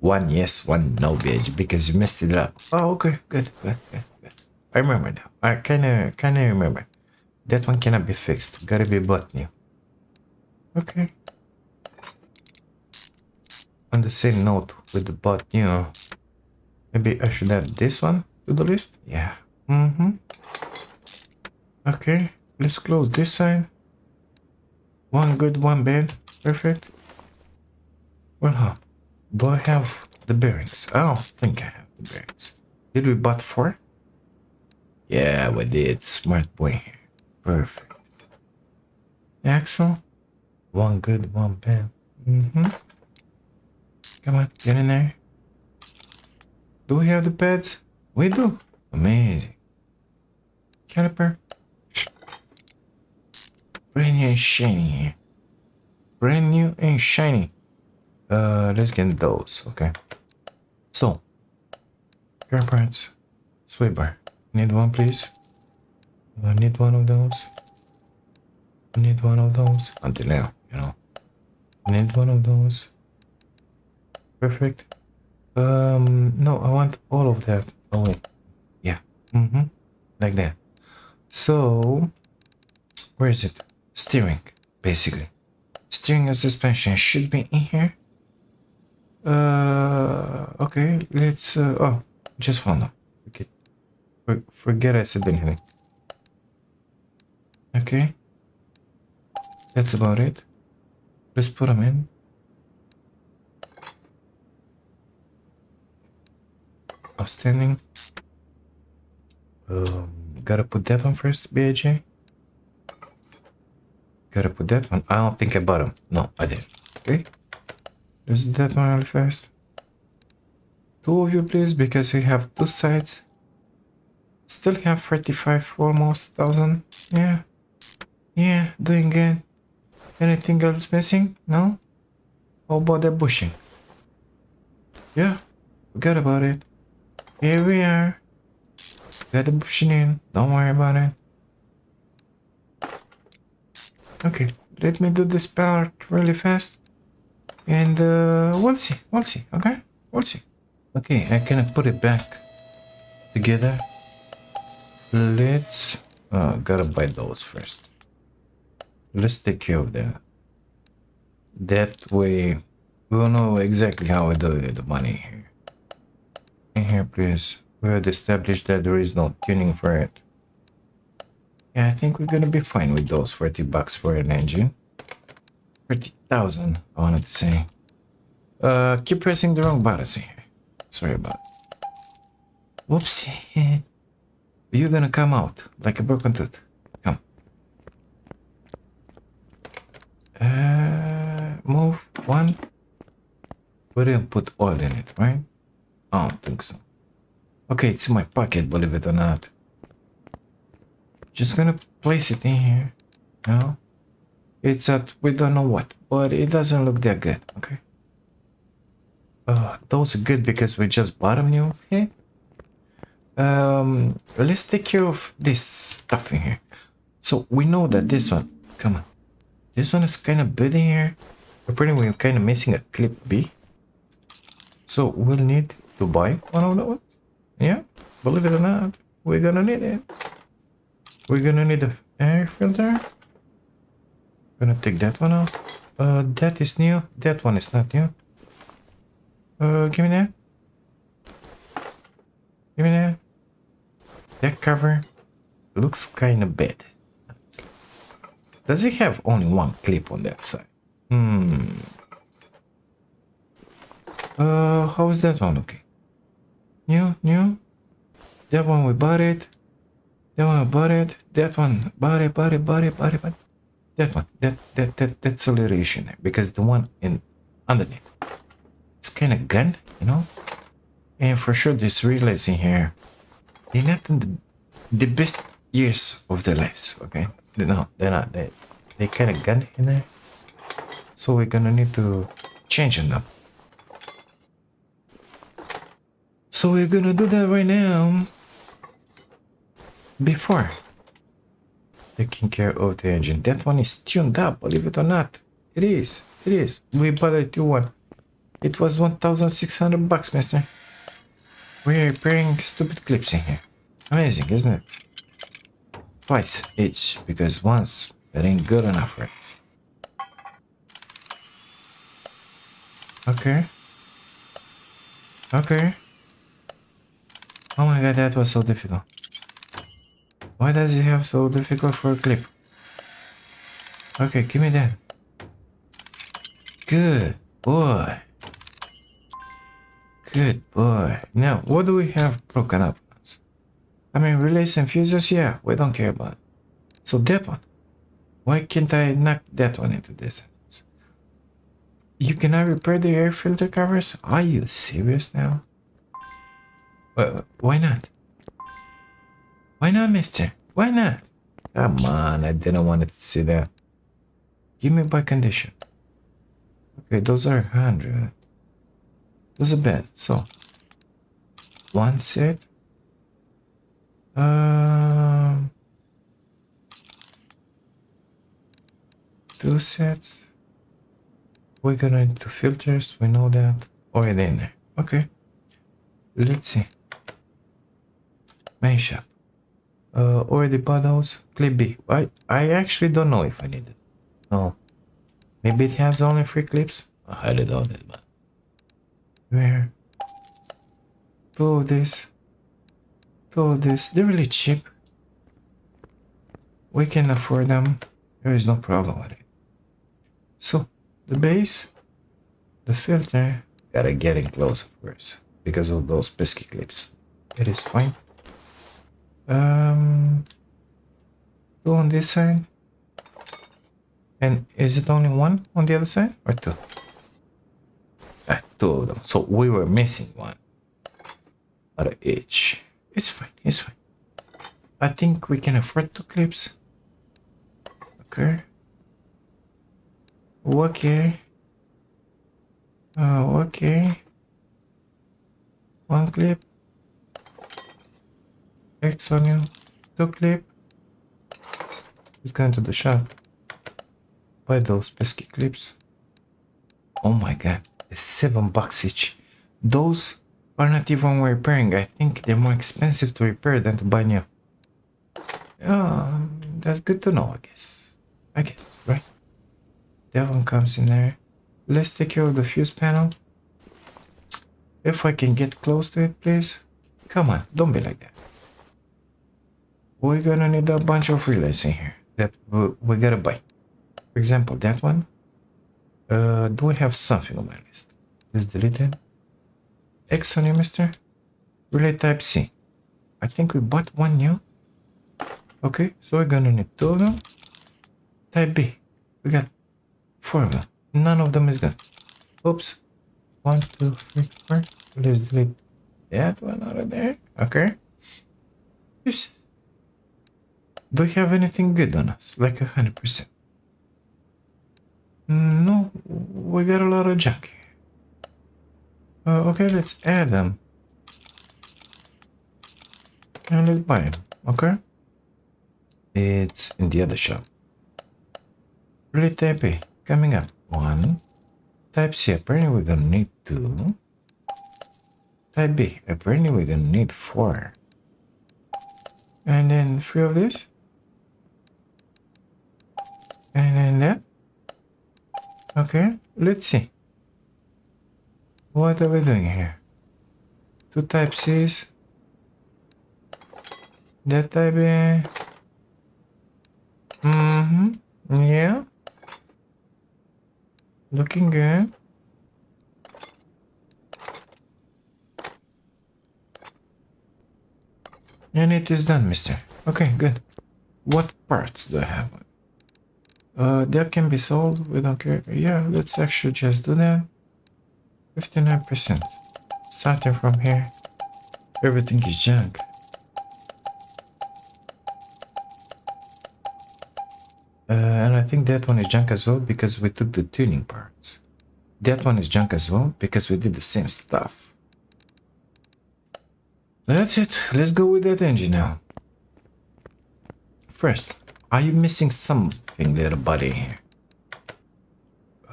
One yes, one no, bitch, because you messed it up. Oh, okay, good, good, good, good. I remember now. I kind of, kind of remember. That one cannot be fixed. Gotta be bought new. Okay. On the same note with the bought new, maybe I should add this one to the list. Yeah. Mm-hmm. Okay. Let's close this side. One good, one bad. Perfect. Well, huh? Do I have the bearings? I don't think I have the bearings. Did we bought four? Yeah, we did. Smart boy. Perfect. Axle. One good, one bad. Mm-hmm. Come on, get in there. Do we have the pads? We do. Amazing. Caliper. Brand new and shiny. Brand new and shiny. Uh, let's get those. Okay. So, car parts, sway bar. Need one, please. I need one of those. I need one of those. Until now, you know. I need one of those. Perfect. Um, no, I want all of that. Oh wait. Yeah. Mm-hmm. Like that. So, where is it? Steering, basically. Steering and suspension should be in here. Uh, okay, let's, uh, oh, just found them. Okay. For, forget I said anything. Okay. That's about it. Let's put them in. Outstanding. Um, gotta put that one first, B A J. Gotta put that one. I don't think I bought them. No, I didn't. Okay. Let's do that one really fast. Two of you, please, because we have two sides. Still have thirty-five, almost thousand. Yeah. Yeah, doing good. Anything else missing? No? How about the bushing? Yeah. Forgot about it. Here we are. Got the bushing in. Don't worry about it. Okay, let me do this part really fast, and uh, we'll see, we'll see, okay, we'll see. Okay, I cannot put it back together. Let's, uh, gotta buy those first. Let's take care of that. That way, we'll know exactly how we do the money here. In here, please, we had established that there is no tuning for it. I think we're gonna be fine with those thirty bucks for an engine. thirty thousand, I wanted to say. Uh, keep pressing the wrong buttons in here. Sorry about it. Whoopsie. You're gonna come out like a broken tooth. Come. Uh, move. One. We didn't put oil in it, right? I don't think so. Okay, it's in my pocket, believe it or not. Just gonna place it in here. No, it's at we don't know what, but it doesn't look that good. Okay. Uh, those are good because we just bought them new. Okay. Um, let's take care of this stuff in here. So we know that this one. Come on. This one is kind of big in here. Apparently we're kind of missing a clip B. So we'll need to buy one of those. Yeah, believe it or not, we're gonna need it. We're gonna need an air filter. Gonna take that one out. Uh, that is new. That one is not new. Uh, give me that. Give me that. That cover looks kind of bad. Does it have only one clip on that side? Hmm. Uh, how is that one looking? New, new. That one we bought it. That one about it, that one, body, body, body, body, body, that one, that, that, that, that's a variation there, because the one in underneath, it's kind of gun, you know, and for sure this realizing here, they're not in the, the best years of their lives, okay, they're not, they're not, they, they kind of gun in there, so we're gonna need to change them. So we're gonna do that right now. Before taking care of the engine, that one is tuned up, believe it or not. It is, it is. We bought a two one. It was one thousand six hundred bucks, mister. We're repairing stupid clips in here. Amazing, isn't it? Twice each, because once that ain't good enough for us. Okay. Okay. Oh my god, that was so difficult. Why does it have so difficult for a clip? Okay, give me that. Good boy. Good boy. Now, what do we have broken up? I mean, relays and fuses, yeah, we don't care about it. So that one. Why can't I knock that one into this? You cannot repair the air filter covers? Are you serious now? Well, why not? Why not, mister? Why not? Come on, I didn't want to see that. Give me by condition. Okay, those are one hundred. Those are bad, so. One set. Um, two sets. We're gonna do filters, we know that. Already in there. Okay. Let's see. Main shop. Uh, already bought those. Clip B. I, I actually don't know if I need it. No. Maybe it has only three clips. I highly doubt it, but. Where? Two of this. Two of this. They're really cheap. We can afford them. There is no problem with it. So, the base, the filter, gotta get it close, of course, because of those pesky clips. It is fine. Um, two on this side. And is it only one on the other side or two? Ah, two of them. So we were missing one out of each. It's fine, it's fine. I think we can afford two clips. Okay. Okay. Oh, okay. One clip. X on you. Two clip. It's going to the shop. Buy those pesky clips. Oh my god. It's seven bucks each. Those are not even repairing. I think they're more expensive to repair than to buy new. Um, that's good to know, I guess. I guess, right? That one comes in there. Let's take care of the fuse panel. If I can get close to it, please. Come on, don't be like that. We're gonna need a bunch of relays in here that we, we gotta buy. For example, that one. Uh, do we have something on my list? Let's delete it. X on you, mister. Relay type C. I think we bought one new. Okay, so we're gonna need two of them. Type B. We got four of them. None of them is good. Oops. One, two, three, four. Let's delete that one out of there. Okay. Just do we have anything good on us? Like a hundred percent. No, we got a lot of junk here. Uh, okay, let's add them. And let's buy them. Okay. It's in the other shop. Relay type A. Coming up, one. Type C, apparently we're gonna need two. Type B, apparently we're gonna need four. And then three of this. And then that. Okay, let's see. What are we doing here? Two type C's. That type A. Mm-hmm, yeah. Looking good. And it is done, mister. Okay, good. What parts do I have? Uh, that can be sold. We don't care. Yeah, let's actually just do that. fifty-nine percent. Starting from here. Everything is junk. Uh, and I think that one is junk as well because we took the tuning parts. That one is junk as well because we did the same stuff. That's it. Let's go with that engine now. First, are you missing something, little buddy?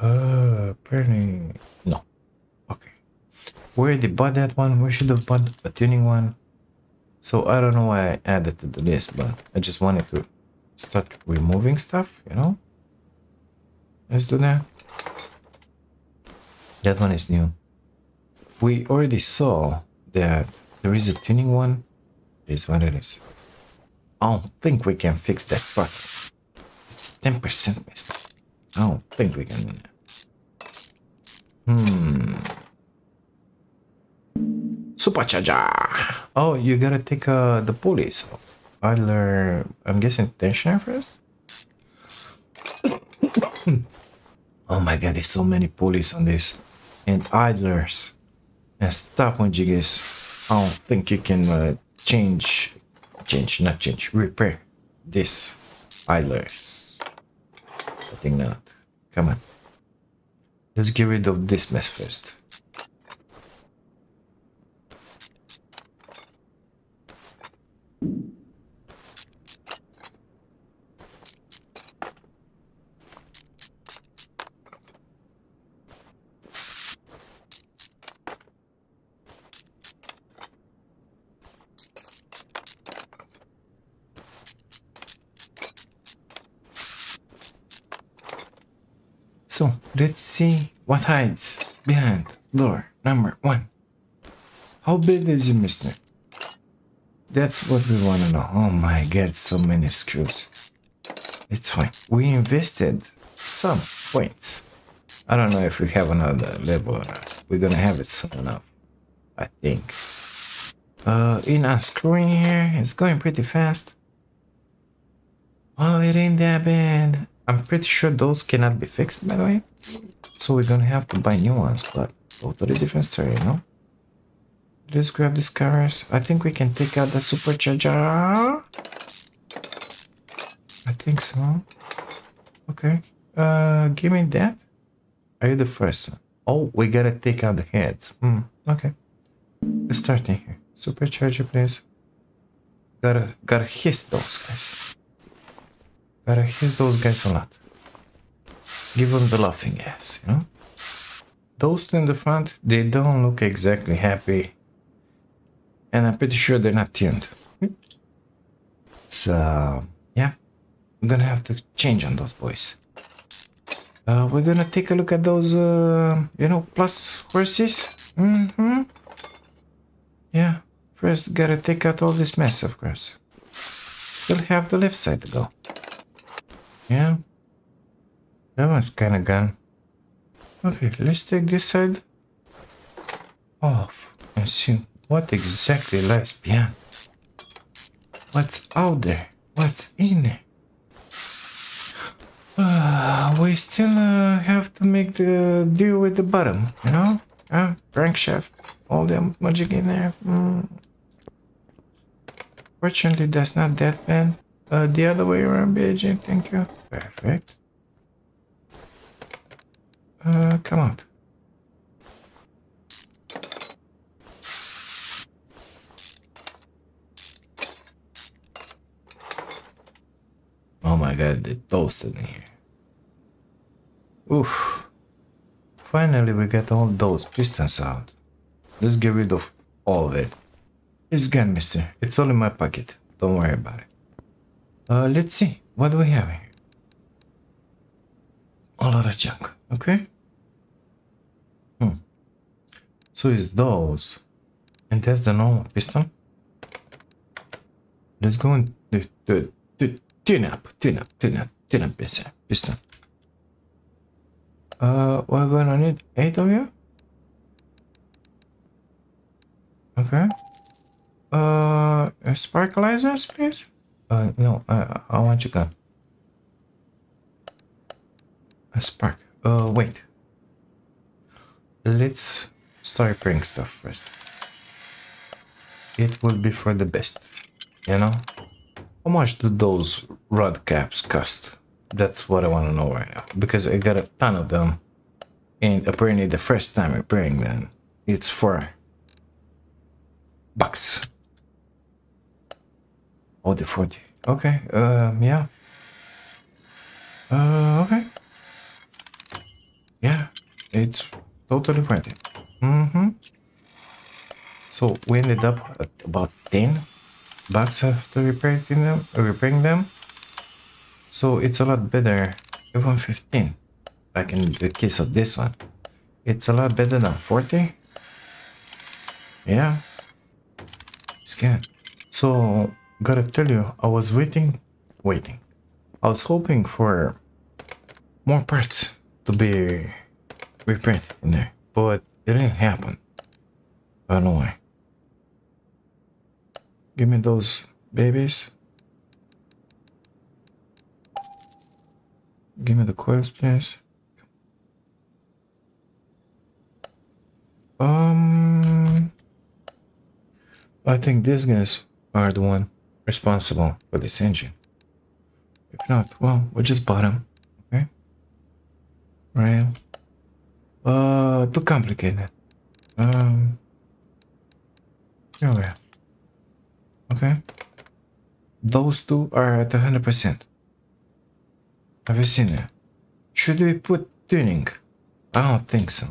Uh, apparently... No. We already bought that one. We should have bought a tuning one. So I don't know why I added to the list, but I just wanted to start removing stuff, you know? Let's do that. That one is new. We already saw that there is a tuning one. It is what it is. I don't think we can fix that part. It's ten percent mistake. I don't think we can do that. Hmm. Supercharger. Oh, you gotta take uh, the pulleys. Idler. I'm guessing tensioner first. Oh my god, there's so many pulleys on this. And idlers. And stop on jiggers. I don't think you can uh, change. Change, not change. Repair this. Idlers. I think not. Come on. Let's get rid of this mess first. So let's see what hides behind door number one. How big is it, mister? That's what we want to know. Oh my god, so many screws. It's fine. We invested some points. I don't know if we have another level or not. We're gonna have it soon enough, I think. Uh, in unscrewing here, it's going pretty fast. Well, it ain't that bad. I'm pretty sure those cannot be fixed, by the way. So we're gonna have to buy new ones, but totally different story, you know? Let's grab these covers. I think we can take out the supercharger. I think so. Okay. Uh, give me that. Are you the first one? Oh, we gotta take out the heads. Mm, okay. Let's start in here. Supercharger, please. Gotta, gotta hiss those guys. Gotta hiss those guys a lot. Give them the laughing ass, you know? Those two in the front, they don't look exactly happy. And I'm pretty sure they're not tuned. So, yeah. I'm gonna have to change on those boys. Uh, we're gonna take a look at those, uh, you know, plus horses. Mm-hmm. Yeah. First, gotta take out all this mess, of course. Still have the left side to go. Yeah, that one's kind of gone. Okay, let's take this side off and see what exactly lies behind. What's out there? What's in there? Uh, we still uh, have to make the deal with the bottom, you know? Uh, crankshaft, all the magic in there. Mm. Fortunately, that's not that bad. Uh, the other way around, B J, thank you. Perfect. Uh, come out. Oh my god, they toasted in here. Oof. Finally, we got all those pistons out. Let's get rid of all of it. It's gone, mister. It's all in my pocket. Don't worry about it. Uh, let's see, what do we have here? A lot of junk, okay? Hmm. So it's those. And that's the normal piston. Let's go and do, do, do, tune up, tune up, tune up, tune up piston. piston. Uh, we're gonna need eight of you. Okay. Uh, sparkalizers, please. Uh, no, I, I want you gone. A spark. Uh, wait. Let's start repairing stuff first. It will be for the best, you know? How much do those rod caps cost? That's what I want to know right now. Because I got a ton of them. And apparently the first time repairing them, it's for bucks. Oh, the forty. Okay, um, yeah. Uh, okay. Yeah, it's totally worth it. Mm-hmm. So we ended up at about ten bucks after repairing them, repairing them. So it's a lot better, even fifteen, like in the case of this one. It's a lot better than forty. Yeah, just kidding. So gotta tell you, I was waiting, waiting. I was hoping for more parts to be repaired in there, but it didn't happen. I don't know why. Give me those babies. Give me the coils, please. Um, I think these guys are the one responsible for this engine. If not, well, we just bought them. Okay. Right. Uh, too complicated. Um. Here we are. Okay. Those two are at one hundred percent. Have you seen it? Should we put tuning? I don't think so.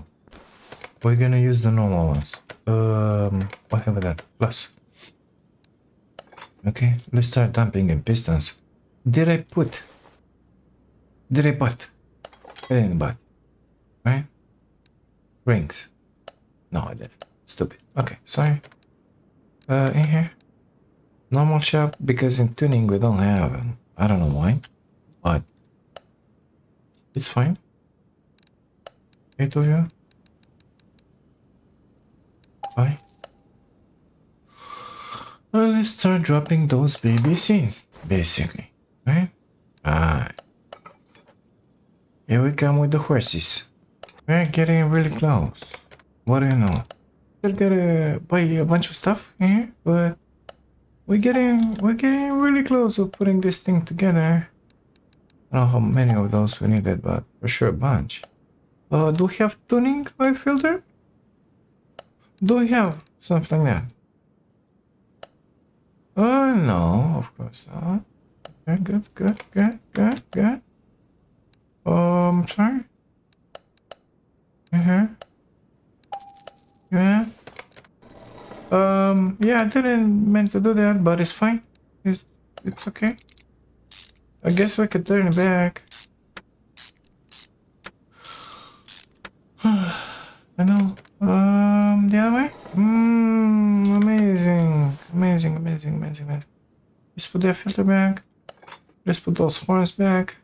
We're gonna use the normal ones. Um, what have we done? Plus. Okay, let's start dumping in pistons. Did I put? Did I butt? I didn't butt. Right? Rings. No, I didn't. Stupid. Okay, sorry. Uh, in here. Normal shop, because in tuning we don't have them. I don't know why, but it's fine. Hey, Toyo. Bye. Well, let's start dropping those babies in, basically, right? Ah. Here we come with the horses. We're getting really close. What do you know? Still gotta buy a bunch of stuff in here, but we're getting, we're getting really close to putting this thing together. I don't know how many of those we needed, but for sure a bunch. Uh, do we have tuning oil filter? Do we have something like that? Oh, no, of course not. Okay, good, good, good, good, good. Um, sorry. Uh-huh. Yeah. Um, yeah, I didn't meant to do that, but it's fine. It's, it's okay. I guess we could turn it back. I know. Um, the other way? Mmm, amazing. Amazing, amazing, amazing, amazing. Let's put that filter back. Let's put those horns back.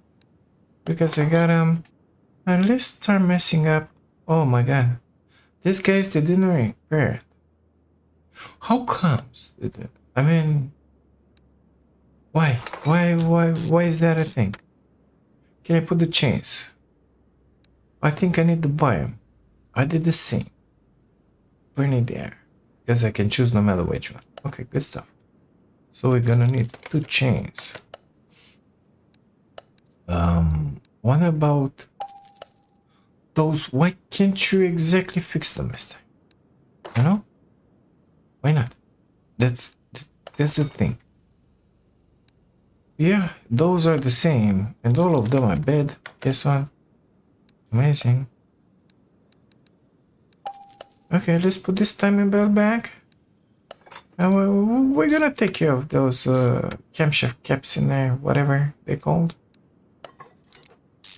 Because I got them. And let's start messing up. Oh my god. These guys, they didn't repair it. How comes? I mean, why? Why? Why? Why is that a thing? Can I put the chains? I think I need to buy them. I did the same. Burn it there, because I can choose no matter which one. Okay, good stuff. So we're gonna need two chains. Um, what about those? Why can't you exactly fix them this time? You know? Why not? That's that's the thing. Yeah, those are the same, and all of them are bad. This one, amazing. Okay, let's put this timing belt back, and we're, we're gonna take care of those uh, camshaft caps in there, whatever they're called.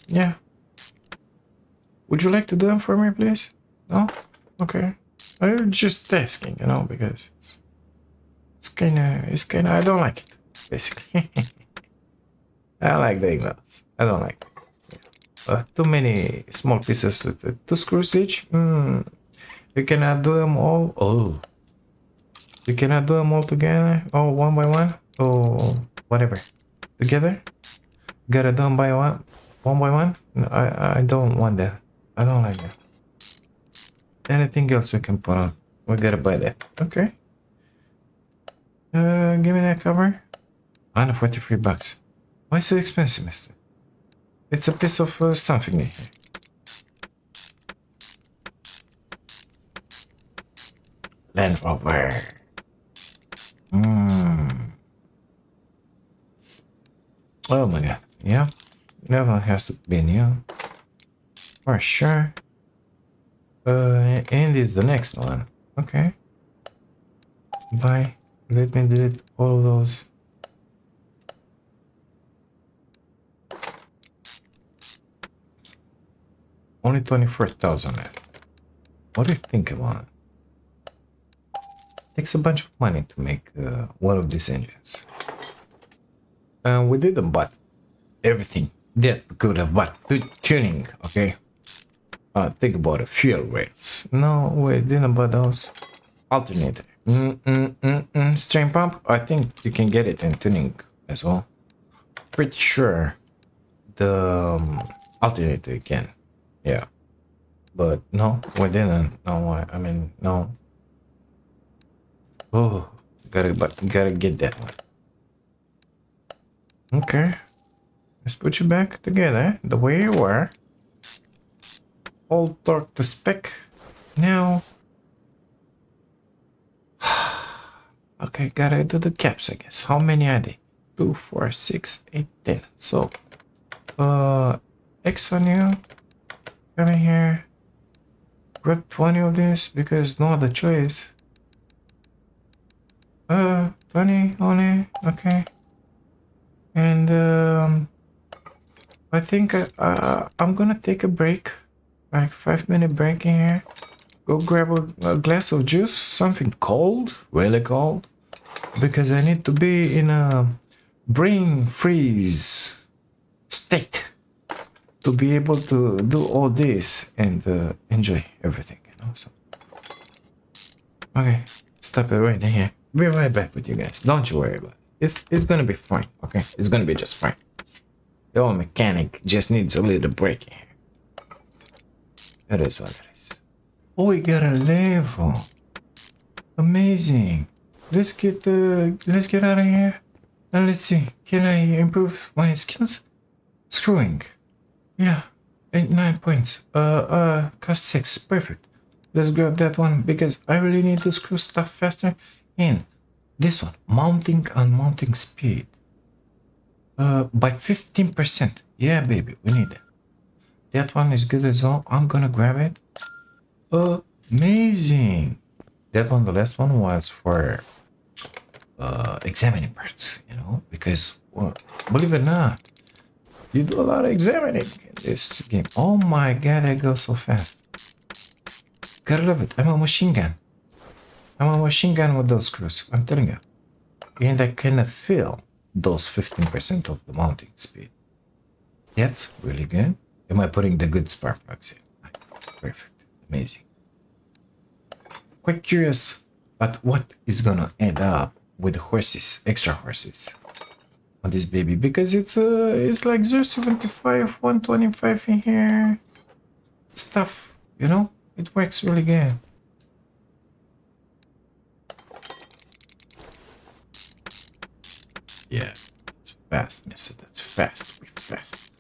Yeah. Would you like to do them for me, please? No? Okay. I'm just asking, you know, because it's, it's kind of, it's kind of, I don't like it, basically. I like the emails. I don't like it. Yeah. Uh, too many small pieces with uh, two screws each. Mm. You cannot do them all. Oh. You cannot do them all together. Oh, one by one. Oh, whatever. Together. Gotta do them by one. One by one. No, I, I don't want that. I don't like that. Anything else we can put on? We gotta buy that. Okay. Uh, give me that cover. one hundred forty-three bucks. Why so expensive, mister? It's a piece of uh, something in here. Land Rover. Mm. Oh my god. Yeah. That one has to be new. For sure. Uh, and is the next one. Okay. Why? Let me delete all of those. Only twenty-four thousand left. What do you think about it? It takes a bunch of money to make uh, one of these engines. Uh, we didn't buy everything that we could have bought. Tuning, okay? Uh, think about the fuel rails. No, we didn't buy those. Alternator. Mm -mm -mm -mm. Strain pump. I think you can get it in tuning as well. Pretty sure the um, alternator again. Yeah. But no, we didn't. No, I, I mean, no. Oh, gotta, but gotta get that one. Okay, let's put you back together the way you were. All torque to spec. Now, okay, gotta do the caps, I guess. How many are they? Two, four, six, eight, ten. So, uh, X on you. Come in here. Grab twenty of this because no other choice. Uh, twenty only. Okay. And um, I think I, uh, I'm gonna take a break, like five minute break in here. Go grab a, a glass of juice, something cold, really cold, because I need to be in a brain freeze state to be able to do all this and uh, enjoy everything, you know. So, okay, stop it right in here. Be right back with you guys. Don't you worry about it. It's, it's gonna be fine, okay? It's gonna be just fine. The old mechanic just needs a little break in here. That is what it is. Oh, we got a level. Amazing. Let's get the, let's get out of here. And let's see, can I improve my skills? Screwing. Yeah, eight, nine points. Uh, uh, cost six, perfect. Let's grab that one because I really need to screw stuff faster in. This one, mounting and mounting speed uh, by fifteen percent. Yeah, baby, we need that. That one is good as well. I'm gonna grab it. Amazing. That one, the last one was for uh, examining parts, you know, because well, believe it or not, you do a lot of examining in this game. Oh my God, I go so fast. Gotta love it. I'm a machine gun. I'm a machine gun with those screws, I'm telling you. And I kind of feel those fifteen percent of the mounting speed. That's really good. Am I putting the good spark plugs in? Perfect. Amazing. Quite curious about what is going to end up with horses, extra horses on this baby. Because it's uh, it's like zero point seven five, one twenty-five in here. Stuff, you know? It works really good. Yeah, it's fast, Mister That's fast. We're fast.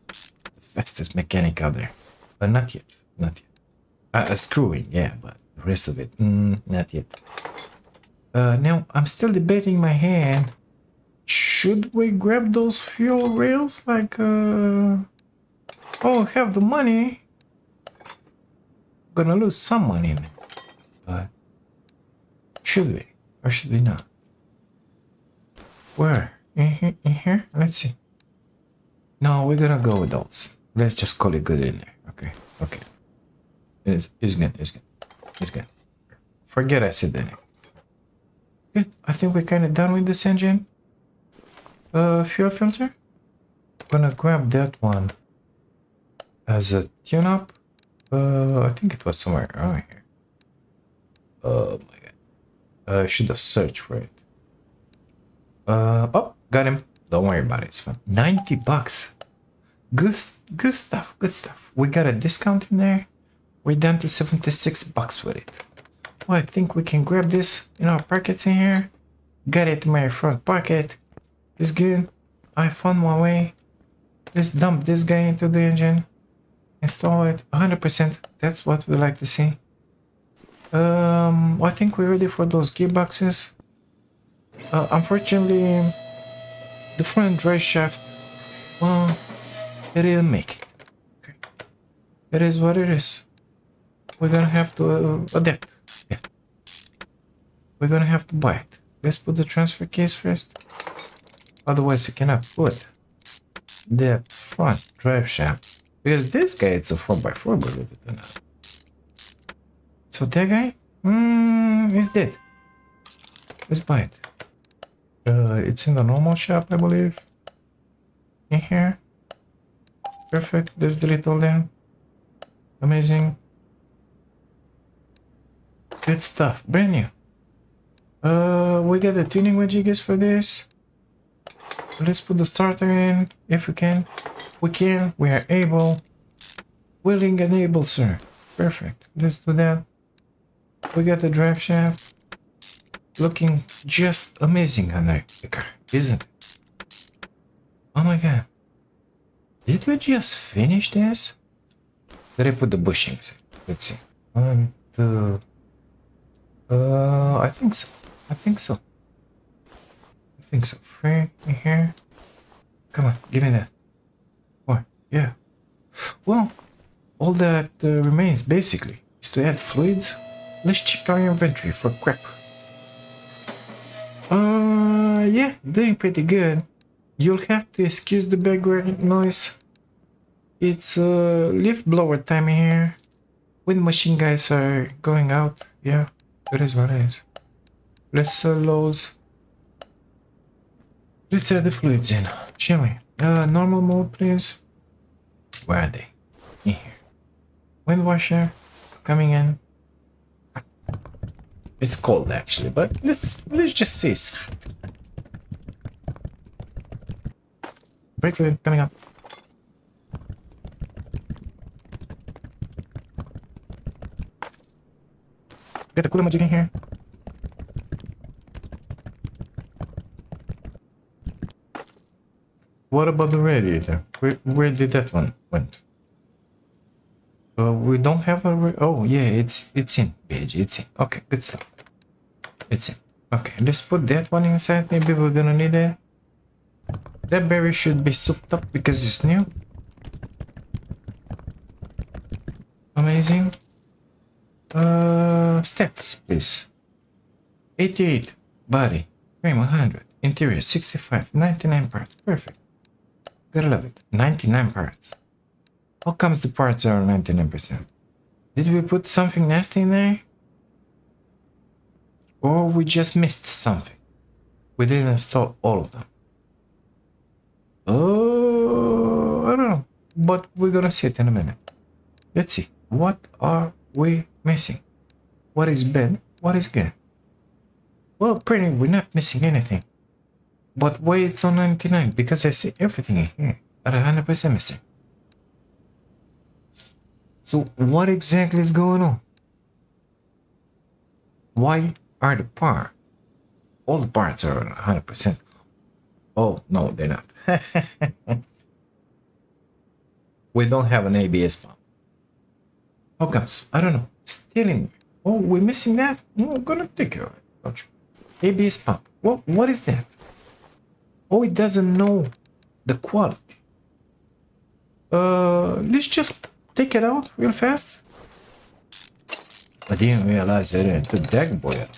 The fastest mechanic out there. But not yet. Not yet. Uh, uh, screwing, yeah, but the rest of it, mm, not yet. Uh, now, I'm still debating my hand. Should we grab those fuel rails? Like, uh... oh, have the money. Gonna lose some money, man. But should we? Or should we not? Where? In here, in here? Let's see. No, we're gonna go with those. Let's just call it good in there. Okay, okay. It's, it's good, it's good. It's good. Forget I said that. Good, I think we're kind of done with this engine. Uh, fuel filter. Gonna grab that one as a tune-up. Uh, I think it was somewhere around here. Oh my God. I uh, should have searched for it. Uh, oh, got him. Don't worry about it, it's fun. ninety bucks. Good, good stuff, good stuff. We got a discount in there. We're down to seventy-six bucks with it. Well, I think we can grab this in our pockets in here. Got it in my front pocket. It's good. I found my way. Let's dump this guy into the engine. Install it one hundred percent. That's what we like to see. Um, I think we're ready for those gearboxes. Uh, unfortunately, the front drive shaft, well, it didn't make it. Okay. It is what it is. We're gonna have to uh, adapt. Yeah. We're gonna have to buy it. Let's put the transfer case first. Otherwise you cannot put the front drive shaft. Because this guy, it's a four by four, believe it or not. So that guy, mm, is dead. Let's buy it. Uh, it's in the normal shop, I believe. In here. Perfect. Let's delete all that. Amazing. Good stuff. Brand new. Uh, we got the tuning wedges for this. Let's put the starter in if we can. We can. We are able. Willing and able, sir. Perfect. Let's do that. We got the drive shaft. Looking just amazing under the car, isn't it? Oh my god. Did we just finish this? Did I put the bushings in? Let's see. One, two. Uh, I think so. I think so. I think so. Three in here. Come on, give me that. Four. Yeah. Well, all that uh, remains basically is to add fluids. Let's check our inventory for crap. Uh, yeah, doing pretty good. You'll have to excuse the background noise. It's uh, leaf blower time here. Wind machine guys are going out. Yeah, that is what it is. Let's sell those. Let's add the fluids in, shall we? Uh, normal mode, please. Where are they? In here. Wind washer coming in. It's cold actually, but let's let's just see. Brake fluid coming up. Get the cooler magic in here. What about the radiator? Where where did that one went? Uh, we don't have a ra oh yeah, it's it's in beige, it's in. Okay, good stuff. It's in. Okay, let's put that one inside. Maybe we're gonna need it. That berry should be souped up because it's new. Amazing. Uh, stats, please. eighty-eight, body, frame one hundred, interior sixty-five, ninety-nine parts. Perfect. Gotta love it. ninety-nine parts. How comes the parts are ninety-nine percent? Did we put something nasty in there? Or we just missed something. We didn't install all of them. Oh, I don't know. But we're gonna see it in a minute. Let's see. What are we missing? What is bad? What is good? Well, pretty, we're not missing anything. But why it's on ninety-nine? Because I see everything in here at one hundred percent missing. So what exactly is going on? Why are the par? All the parts are on one hundred percent. Oh, no, they're not. We don't have an A B S pump. How comes? I don't know. Stealing. Oh, we're missing that? We're gonna take care of it, don't you? A B S pump. Well, what is that? Oh, it doesn't know the quality. Uh, let's just take it out real fast. I didn't realize I didn't took that boy out.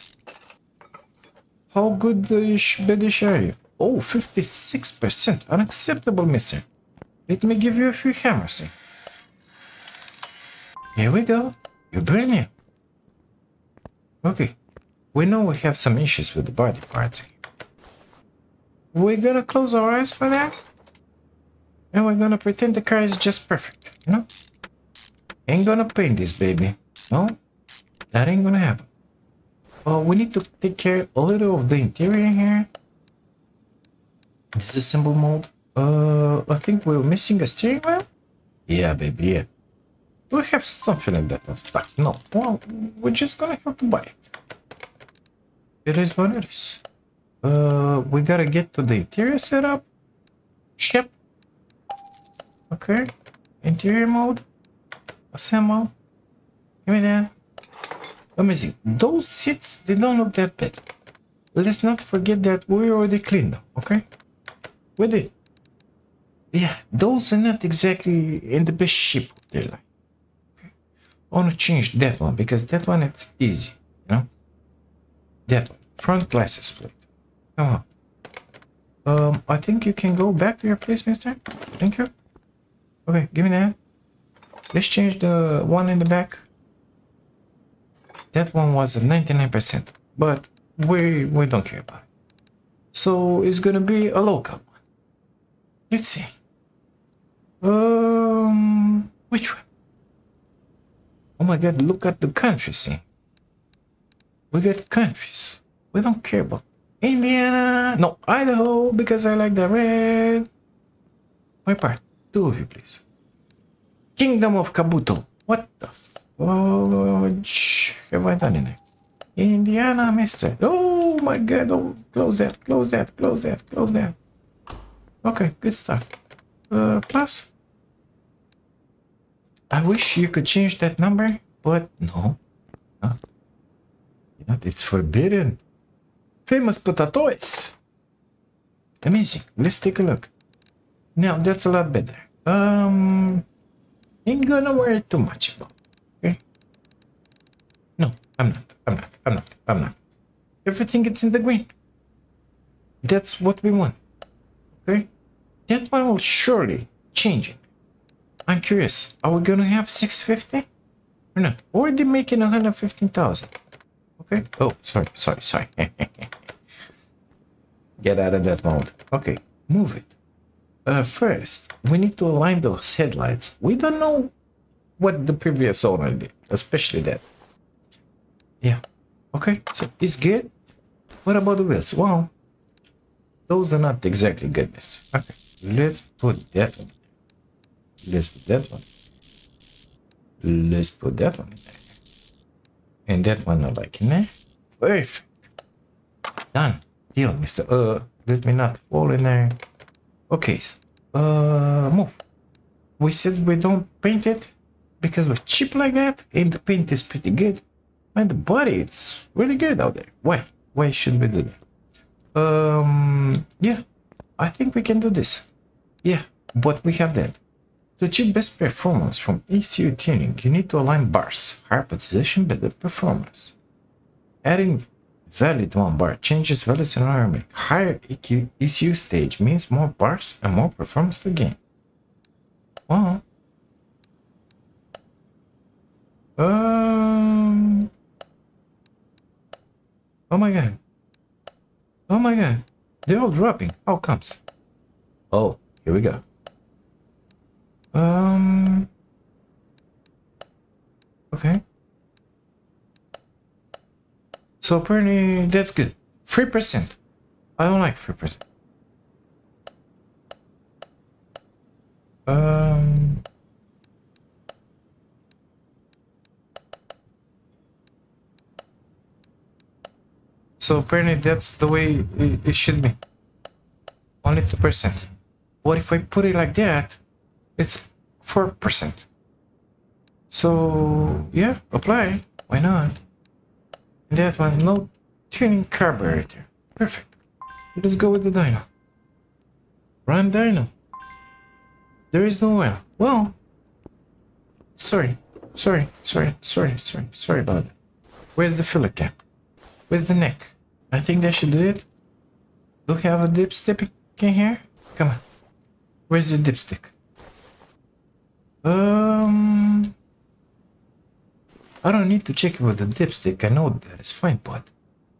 How good Bedish are you? Oh, fifty-six percent. Unacceptable missing. Let me give you a few hammers. Here we go. You're brand new. Okay. We know we have some issues with the body parts. We're gonna close our eyes for that. And we're gonna pretend the car is just perfect. You know? Ain't gonna paint this baby. No? That ain't gonna happen. Oh, we need to take care a little of the interior here. Disassemble mode. Uh, I think we're missing a steering wheel. Yeah, baby, yeah. Do we have something like that on stock? No. Well, we're just gonna have to buy it. It is what it is. Uh, we gotta get to the interior setup. Ship. Okay. Interior mode. Assemble. Give me that. Amazing. Those seats, they don't look that bad. Let's not forget that we already cleaned them, okay? We did. Yeah, those are not exactly in the best shape of their life. Okay? I want to change that one because that one it's easy, you know? That one. Front glasses split. Come on. Um, I think you can go back to your place, mister. Thank you. Okay, give me that. Let's change the one in the back. That one was ninety-nine percent, but we we don't care about it. So it's gonna be a local one. Let's see. Um, which one? Oh my God! Look at the country scene. We get countries. We don't care about Indiana. No, Idaho, because I like the red. My part. Two of you, please. Kingdom of Kabuto. What the fudge have I done in there? Indiana, mister. Oh my God. Oh, close that. Close that. Close that. Close that. Okay, good stuff. Uh, plus, I wish you could change that number, but no. Huh? It's forbidden. Famous potatoes. Amazing. Let's take a look. Now that's a lot better. Um, ain't gonna worry too much about it, okay? No, I'm not. I'm not. I'm not. I'm not. Everything gets in the green. That's what we want. Okay? That one will surely change it. I'm curious. Are we gonna have six fifty or not? Or are they making one hundred fifteen thousand? Okay. Oh, sorry, sorry, sorry. Get out of that mode. Okay, move it. Uh, first, we need to align those headlights. We don't know what the previous owner did, especially that. Yeah. Okay, so it's good. What about the wheels? Wow. Those are not exactly good, mister. Okay, let's put that one. Let's put that one. Let's put that one in there. And that one I like in there. Perfect. Done. Deal, mister. Uh, let me not fall in there. Okay. Uh, move. We said we don't paint it because we're cheap like that. And the paint is pretty good. And the body, it's really good out there. Why? Why should we do that? Um, yeah. I think we can do this. Yeah, but we have that. To achieve best performance from E C U tuning, you need to align bars. Higher position, better performance. Adding value to one bar changes value in environment. Higher E C U stage means more bars and more performance to gain. Well, um, oh my God! Oh my God! They're all dropping. How comes? Oh, here we go. Um, okay. So apparently that's good. three percent. I don't like three percent. Um, so apparently that's the way it, it should be. Only two percent. What if I put it like that? It's four percent. So, yeah, apply. Why not? And that one, no tuning carburetor. Perfect. Let's go with the dyno. Run dyno. There is no oil. Well, sorry, sorry, sorry, sorry, sorry, sorry about it. Where's the filler cap? Where's the neck? I think that should do it. Do we have a dipstick in here? Come on. Where's the dipstick? Um, I don't need to check about the dipstick. I know that is fine, but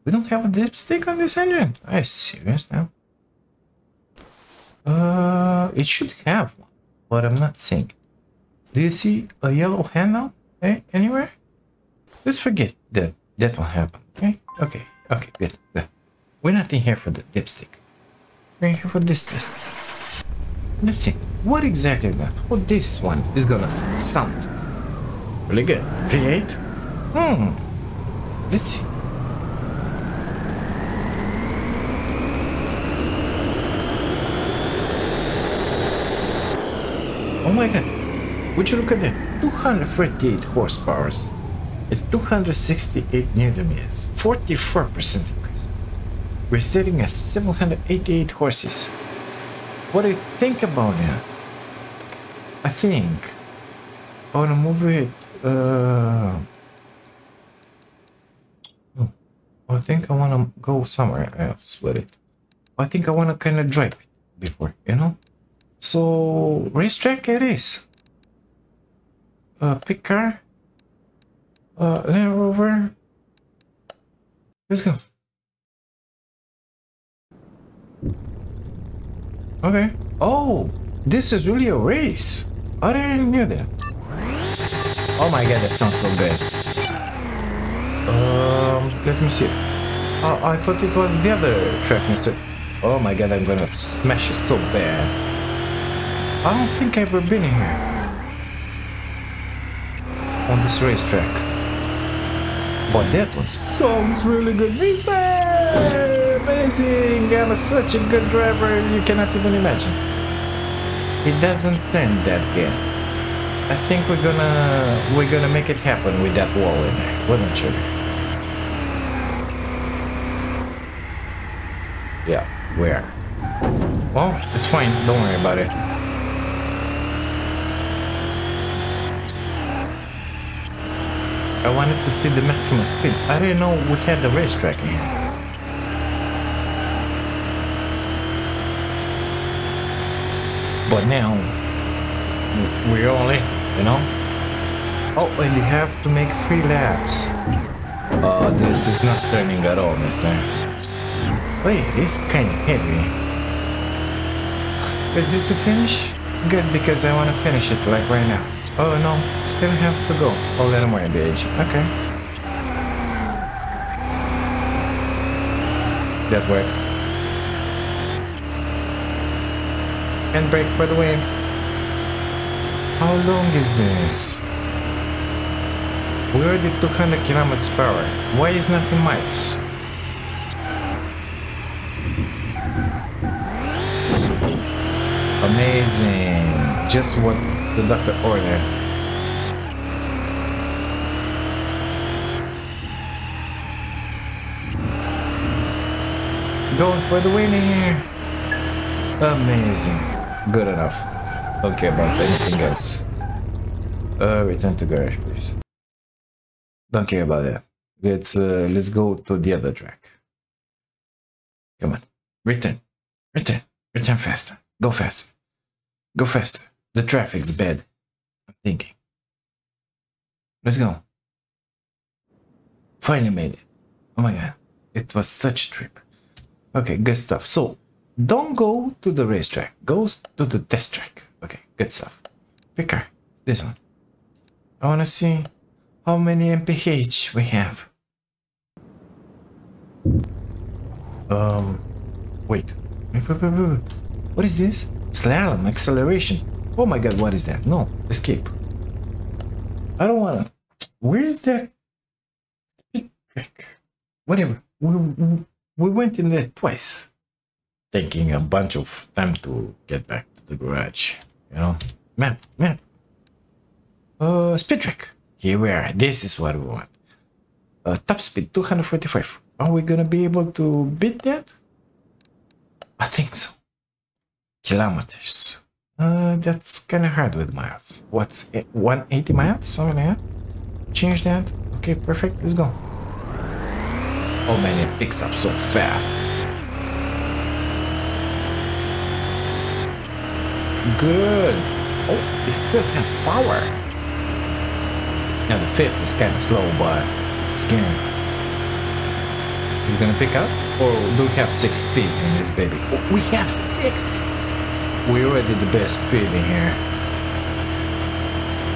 we don't have a dipstick on this engine. Are you serious now? Uh, it should have one, but I'm not seeing it. Do you see a yellow handle eh, anywhere? Let's forget that that one happened. Okay, okay, okay, good, good. We're not in here for the dipstick. We're in here for this test. Let's see. What exactly that? Oh, this one is gonna sound really good. V eight? Hmm. Let's see. Oh my God. Would you look at that? two hundred thirty-eight horsepower at two hundred sixty-eight newton meters. forty-four percent increase. We're sitting at seven hundred eighty-eight horses. What do you think about that? I think I want to move it. Uh, no, I think I want to go somewhere else with it. I think I want to kind of drive it before, you know? So, racetrack it is. Uh, pick car. Uh, Land Rover. Let's go. Okay. Oh, this is really a race. I didn't know that. Oh my god, that sounds so good. Um, let me see. Oh, I thought it was the other track, mister. Oh my god, I'm gonna smash it so bad. I don't think I've ever been here on this racetrack. But that one sounds really good, mister. Amazing! I'm such a good driver, you cannot even imagine. It doesn't turn that good. I think we're gonna we're gonna make it happen with that wall in there, wouldn't you? Yeah, we are. Well, it's fine, don't worry about it. I wanted to see the maximum speed. I didn't know we had the racetrack in here. But now we're all in, you know. Oh, and you have to make three laps. Uh, this is not turning at all, mister. Wait, it's kind of heavy. Is this the finish? Good, because I want to finish it like right now. Oh no, still have to go. Oh, let him wear a bitch. Okay. That worked. And brake for the win. How long is this? We already did two hundred kilometers per hour. Why is not in miles? Amazing. Just what the doctor ordered. Going for the win here. Amazing. Good enough. Don't care about anything else. Uh, return to garage, please. Don't care about that. Let's uh, let's go to the other track. Come on, return, return, return faster. Go faster, go faster. The traffic's bad. I'm thinking. Let's go. Finally made it. Oh my god, it was such a trip. Okay, good stuff. So. Don't go to the racetrack. Go to the test track. Okay, good stuff. Pick her. This one. I want to see how many M P H we have. Um, wait. What is this? Slalom acceleration. Oh my god, what is that? No, escape. I don't want to. Where's that track? Whatever. We, we went in there twice. Taking a bunch of time to get back to the garage, you know. Map, map. Uh, speed track. Here we are. This is what we want. Uh, top speed two forty-five. Are we gonna be able to beat that? I think so. Kilometers. Uh, that's kind of hard with miles. What's it? one eighty miles? Something like that. Change that. Okay, perfect. Let's go. Oh man, it picks up so fast. Good. Oh, it still has power. Now the fifth is kind of slow, but it's good. Is it gonna pick up? Or do we have six speeds in this baby? Oh, we have six. We already the best speed in here.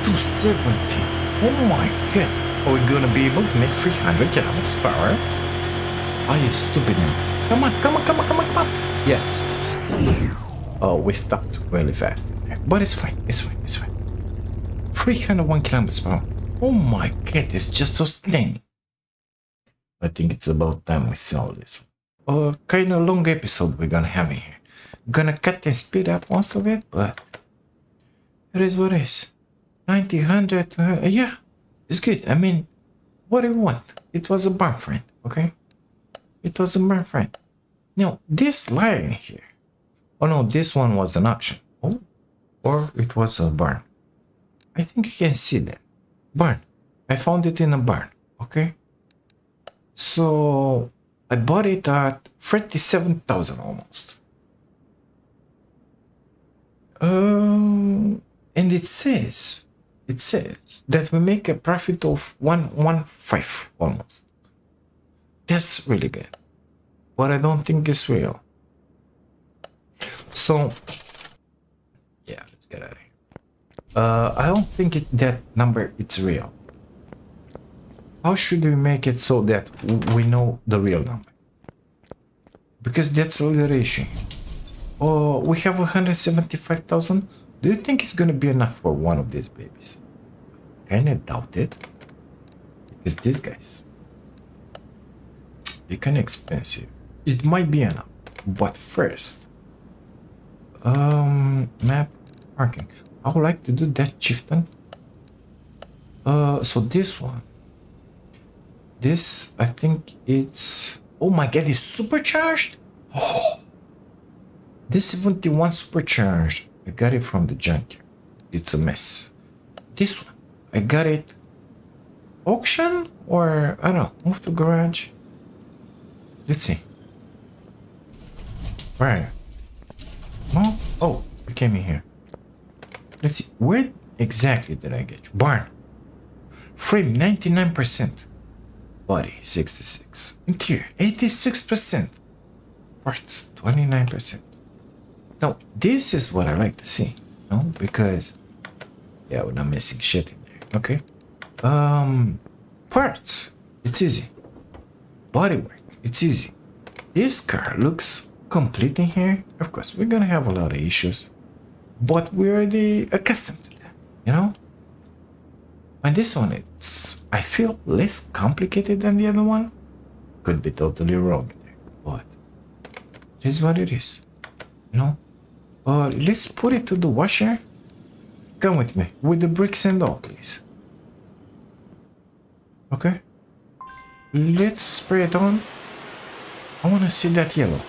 two seventy. Oh my god. Are we gonna be able to make three hundred kilometers per hour? Are you stupid now? Come on, come on, come on, come on, come on. Yes. Oh, we stopped really fast in there. But it's fine, it's fine, it's fine. three hundred one kilometers per hour. Oh my god, it's just so stunning. I think it's about time we saw this. Uh, kind of long episode we're gonna have in here. Gonna cut and speed up most of it, but it is what it is. ninety, one hundred, uh, yeah, it's good. I mean, what do you want? It was a barn friend, okay? It was a barn friend. Now, this line here. Oh no, this one was an auction. Oh, or it was a barn. I think you can see that. Barn. I found it in a barn. Okay. So I bought it at thirty-seven thousand almost. Um, and it says, it says that we make a profit of one hundred fifteen almost. That's really good. But I don't think it's real. So, yeah, let's get out of here. Uh, I don't think it, that number it's real. How should we make it so that we know the real number? Because that's a little issue. Oh, we have one hundred seventy-five thousand. Do you think it's gonna be enough for one of these babies? Kinda doubt it. Because these guys, they're kinda expensive. It might be enough, but first, um, map parking. I would like to do that chieftain. Uh, so this one, this I think it's. Oh my god, it's supercharged. Oh. This seventy-one supercharged, I got it from the junkyard. It's a mess. This one, I got it auction or I don't know, move to garage. Let's see. Right. Well, oh, I came in here. Let's see, where exactly did I get you? Barn. Frame, ninety-nine percent. Body, sixty-six. Interior, eighty-six percent. Parts, twenty-nine percent. Now, this is what I like to see, no? Because, yeah, we're not missing shit in there, okay? Um, parts, it's easy. Bodywork, it's easy. This car looks complete in here. Of course, we're gonna have a lot of issues, but we're already accustomed to that, you know? And this one, it's, I feel less complicated than the other one. Could be totally wrong in there, but it is what it is, you know? Uh, let's put it to the washer. Come with me, with the bricks and all, please. Okay. Let's spray it on. I want to see that yellow.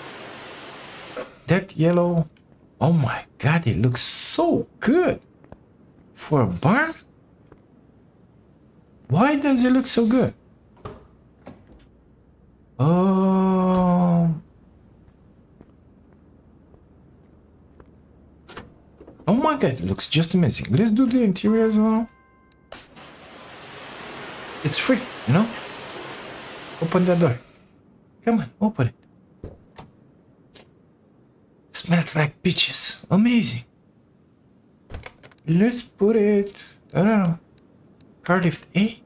That yellow. Oh my god, it looks so good. For a barn? Why does it look so good? Um... Oh my god, it looks just amazing. Let's do the interior as well. It's free, you know? Open that door. Come on, open it. It smells like peaches. Amazing. Let's put it... I don't know. Car lift A.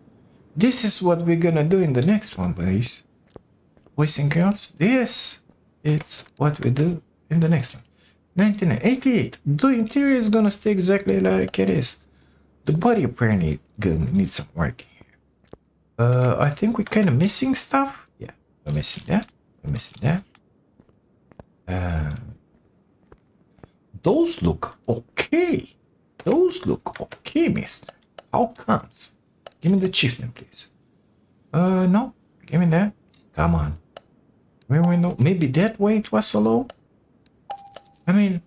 This is what we're gonna do in the next one, boys. Boys and girls, this is what we do in the next one. nineteen eighty-eight. The interior is gonna stay exactly like it is. The body apparently gonna need some work here. Uh, I think we're kind of missing stuff. Yeah, we're missing that. We're missing that. Uh, those look okay. Those look okay, mister. How comes? Give me the chieftain, please. Uh, no. Give me that. Come on. Where we know? Maybe that way it was so low. I mean,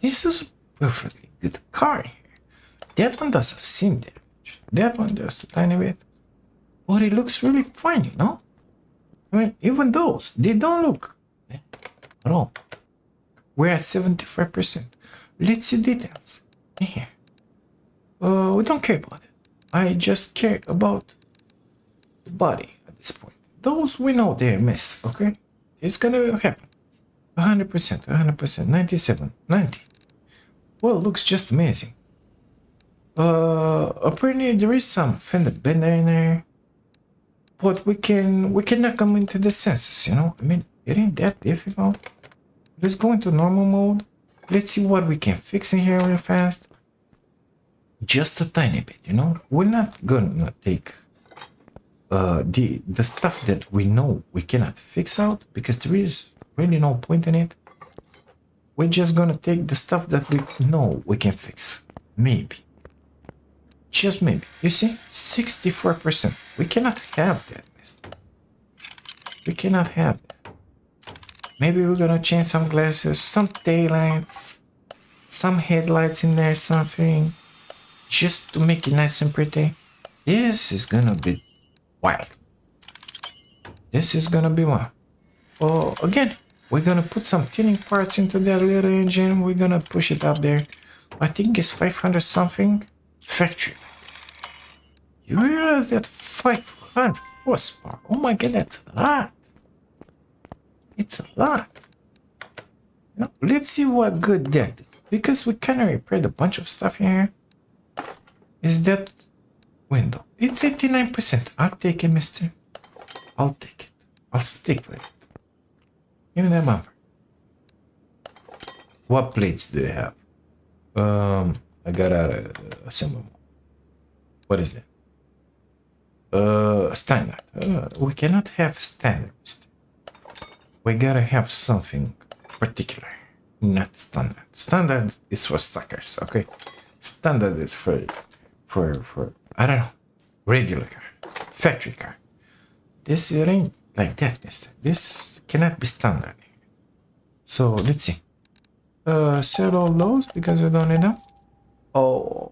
this is a perfectly good car here. That one doesn't seem damaged. That one just a tiny bit. But it looks really fine, you know? I mean, even those, they don't look bad at all. We're at seventy-five percent. Let's see details. In here. Uh, we don't care about it. I just care about the body at this point. Those we know they're a mess, okay? It's gonna happen. one hundred percent, one hundred percent, ninety-seven, ninety. Well, it looks just amazing. Uh, apparently there is some fender bender in there, but we can we cannot come into the senses, you know? I mean, it ain't that difficult. Let's go into normal mode. Let's see what we can fix in here real fast. Just a tiny bit, you know? We're not gonna take uh, the the stuff that we know we cannot fix out, because there is really no point in it. We're just gonna take the stuff that we know we can fix. Maybe. Just maybe. You see? sixty-four percent. We cannot have that, mister. We cannot have that. Maybe we're gonna change some glasses, some taillights, some headlights in there, something. Just to make it nice and pretty. This is gonna be wild. This is gonna be one. Oh, again, we're gonna put some tuning parts into that little engine. We're gonna push it up there. I think it's five hundred something factory. You realize that five hundred horsepower? Oh my god, that's a lot. It's a lot. Now, let's see what good that is. Because we kind of repaired a bunch of stuff in here. Is that window? It's eighty-nine percent. I'll take it, mister. I'll take it. I'll stick with it. Give me that bumper. What plates do you have? Um, I got a assemble. What is that? Uh, standard. Uh, we cannot have standard, mister. We gotta have something particular. Not standard. Standard is for suckers, okay? Standard is for, for, for, I don't know, regular car, factory car. This ain't like that, mister. This cannot be standard. So, let's see. Uh, sell all those because we don't need them. Oh,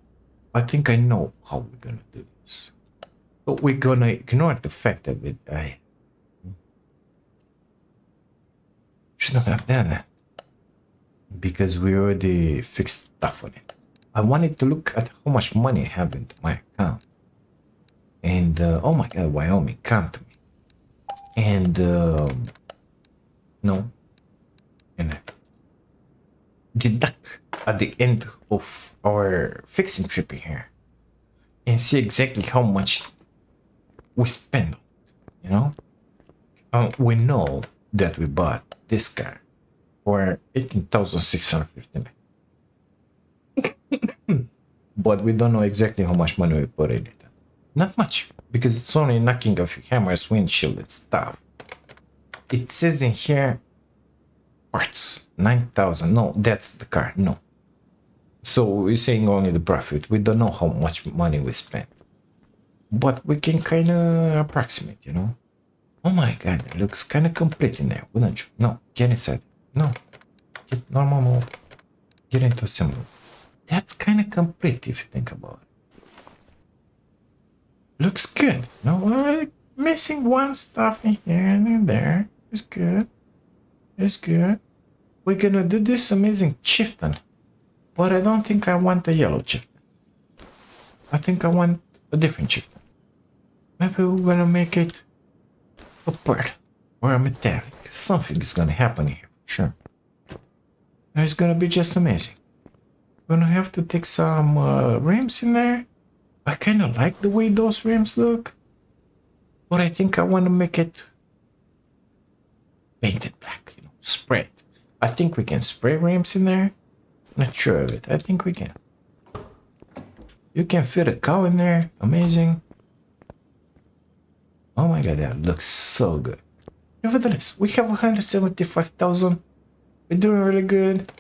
I think I know how we're gonna do this. But we're gonna ignore the fact that we, I should not have done that. Because we already fixed stuff on it. I wanted to look at how much money I have into my account. And, uh, oh my god, Wyoming, come to me. And, uh, no. And I deduct at the end of our fixing trip here. And see exactly how much we spend on it, you know? Um, we know that we bought this car for eighteen thousand six hundred fifty-nine. But we don't know exactly how much money we put in it. Not much, because it's only knocking off your hammers, windshield, and stuff. It says in here parts nine thousand. No, that's the car. No. So we're saying only the profit. We don't know how much money we spent. But we can kind of approximate, you know. Oh my god, it looks kind of complete in there, wouldn't you? No, get inside. No, get normal mode. Get into assembly. That's kind of complete if you think about it. Looks good. No, like missing one stuff in here and in there. It's good. It's good. We're gonna do this amazing chieftain, but I don't think I want a yellow chieftain. I think I want a different chieftain. Maybe we're gonna make it a pearl or a metallic. Something is gonna happen here, sure. Now it's gonna be just amazing. Gonna have to take some uh, rims in there. I kind of like the way those rims look, but I think I want to make it painted black, you know, sprayed. I think we can spray rims in there. Not sure of it. I think we can. You can fit a cow in there. Amazing. Oh my god, that looks so good. Nevertheless, we have one hundred seventy-five thousand. We're doing really good.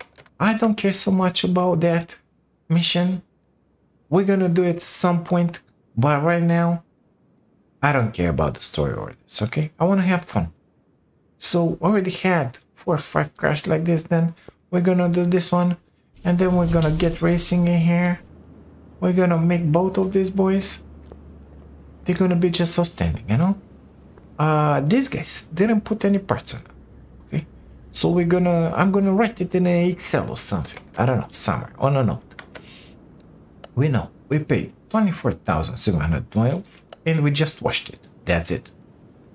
I don't care so much about that mission. We're gonna do it at some point, but right now, I don't care about the story orders, okay? I wanna have fun. So, already had four or five cars like this, then we're gonna do this one, and then we're gonna get racing in here. We're gonna make both of these boys. They're gonna be just outstanding, you know? Uh, these guys didn't put any parts on them, okay? So we're gonna, I'm gonna write it in an Excel or something. I don't know, somewhere, on a note. We know, we paid twenty-four thousand seven hundred twelve and we just washed it. That's it.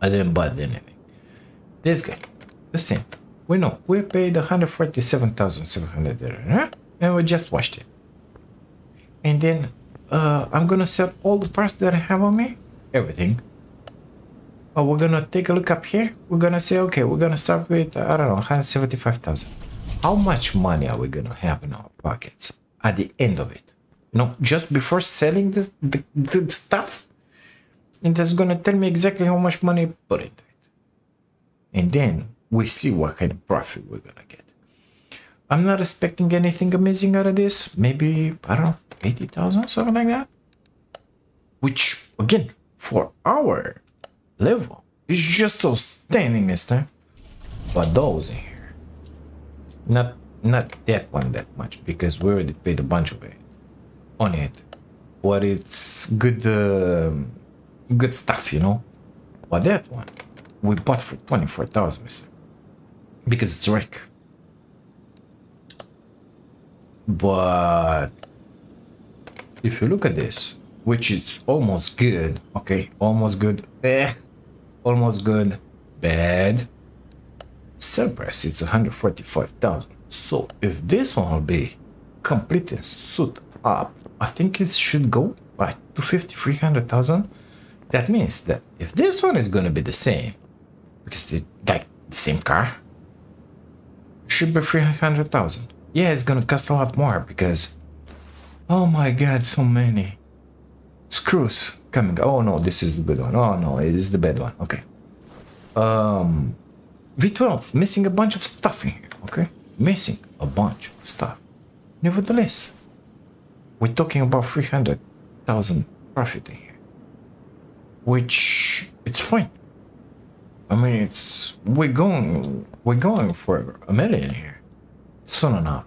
I didn't buy anything. This guy, the same. We know, we paid one hundred forty-seven thousand seven hundred and we just washed it. And then uh, I'm gonna sell all the parts that I have on me, everything. Oh, we're gonna take a look up here. We're gonna say, okay, we're gonna start with, I don't know, one hundred seventy-five thousand. How much money are we gonna have in our pockets at the end of it? You know, just before selling the, the, the stuff? And that's gonna tell me exactly how much money I put into it. And then we see what kind of profit we're gonna get. I'm not expecting anything amazing out of this. Maybe, I don't know, eighty thousand, something like that. Which, again, for our level, it's just outstanding, mister. But those in here, not not that one that much, because we already paid a bunch of it on it. But it's good, uh, good stuff, you know. But that one, we bought for twenty-four thousand, mister, because it's a wreck. But if you look at this, which is almost good, okay, almost good, eh, almost good, bad. Sell price, it's one hundred forty-five thousand. So if this one will be complete and suit up, I think it should go by two fifty, three hundred thousand. That means that if this one is gonna be the same, because they like the same car, it should be three hundred thousand. Yeah, it's gonna cost a lot more because, oh my god, so many screws coming. Oh no, this is the good one. Oh no, it is the bad one. Okay. Um, V twelve, missing a bunch of stuff in here, okay? Missing a bunch of stuff. Nevertheless, we're talking about three hundred thousand profit in here, which it's fine. I mean, it's we're going we're going for a million here soon enough.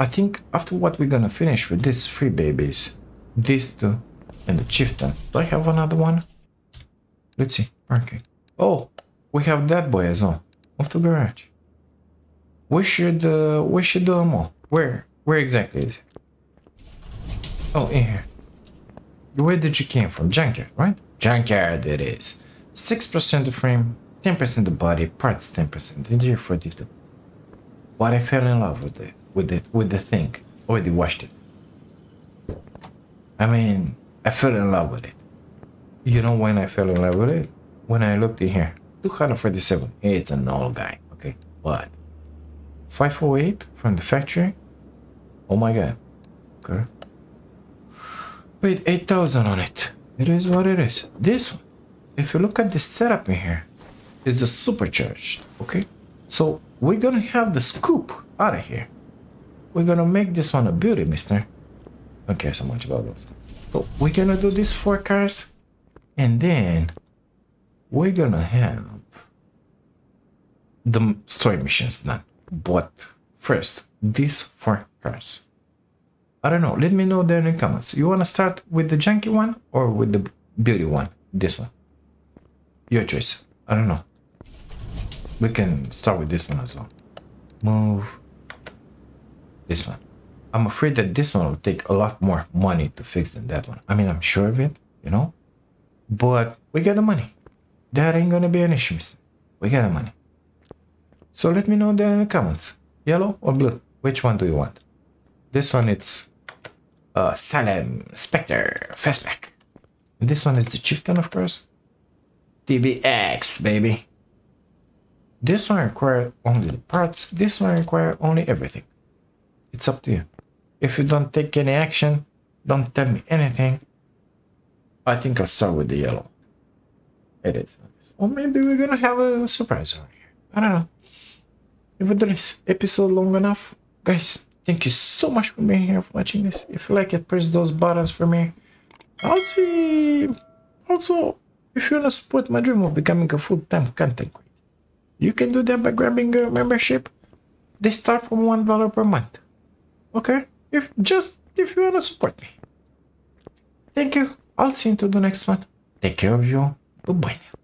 I think after what we're gonna finish with these three babies, these two and the Chieftain. Do I have another one? Let's see. Okay. Oh, we have that boy as well. Off the garage. We should uh, we should do them all. Where where exactly is it? Oh, in here. Where did you came from? Junkyard, right? Junkyard it is. six percent the frame, ten percent the body, parts ten percent, interior forty-two. But I fell in love with it, with it, with the thing. Already washed it. I mean, I fell in love with it. You know when I fell in love with it? When I looked in here. two forty-seven. It's an old guy, okay? But five oh eight from the factory. Oh my god. Okay. Paid eight thousand on it. It is what it is. This one, if you look at the setup in here, is the supercharged, okay? So we're gonna have the scoop out of here. We're gonna make this one a beauty, mister. Don't care so much about those. So we're gonna do these four cars, and then we're gonna have the story missions done. But first, these four cars. I don't know. Let me know there in the comments. You want to start with the junky one or with the beauty one? This one. Your choice. I don't know. We can start with this one as well. Move. This one. I'm afraid that this one will take a lot more money to fix than that one. I mean, I'm sure of it, you know. But we got the money. That ain't going to be an issue, mister. We got the money. So let me know there in the comments. Yellow or blue? Which one do you want? This one it's uh, Salem Spectre Fastback. And this one is the Chieftain, of course. T B X, baby. This one requires only the parts. This one requires only everything. It's up to you. If you don't take any action, don't tell me anything. I think I'll start with the yellow. It is. Or maybe we're going to have a surprise over here. I don't know. If it is episode long enough, guys, thank you so much for being here, for watching this. If you like it, press those buttons for me. Also, also if you want to support my dream of becoming a full-time content creator, you can do that by grabbing a membership. They start from one dollar per month. Okay, if just if you want to support me. Thank you. I'll see you into the next one. Take care of you. Goodbye now.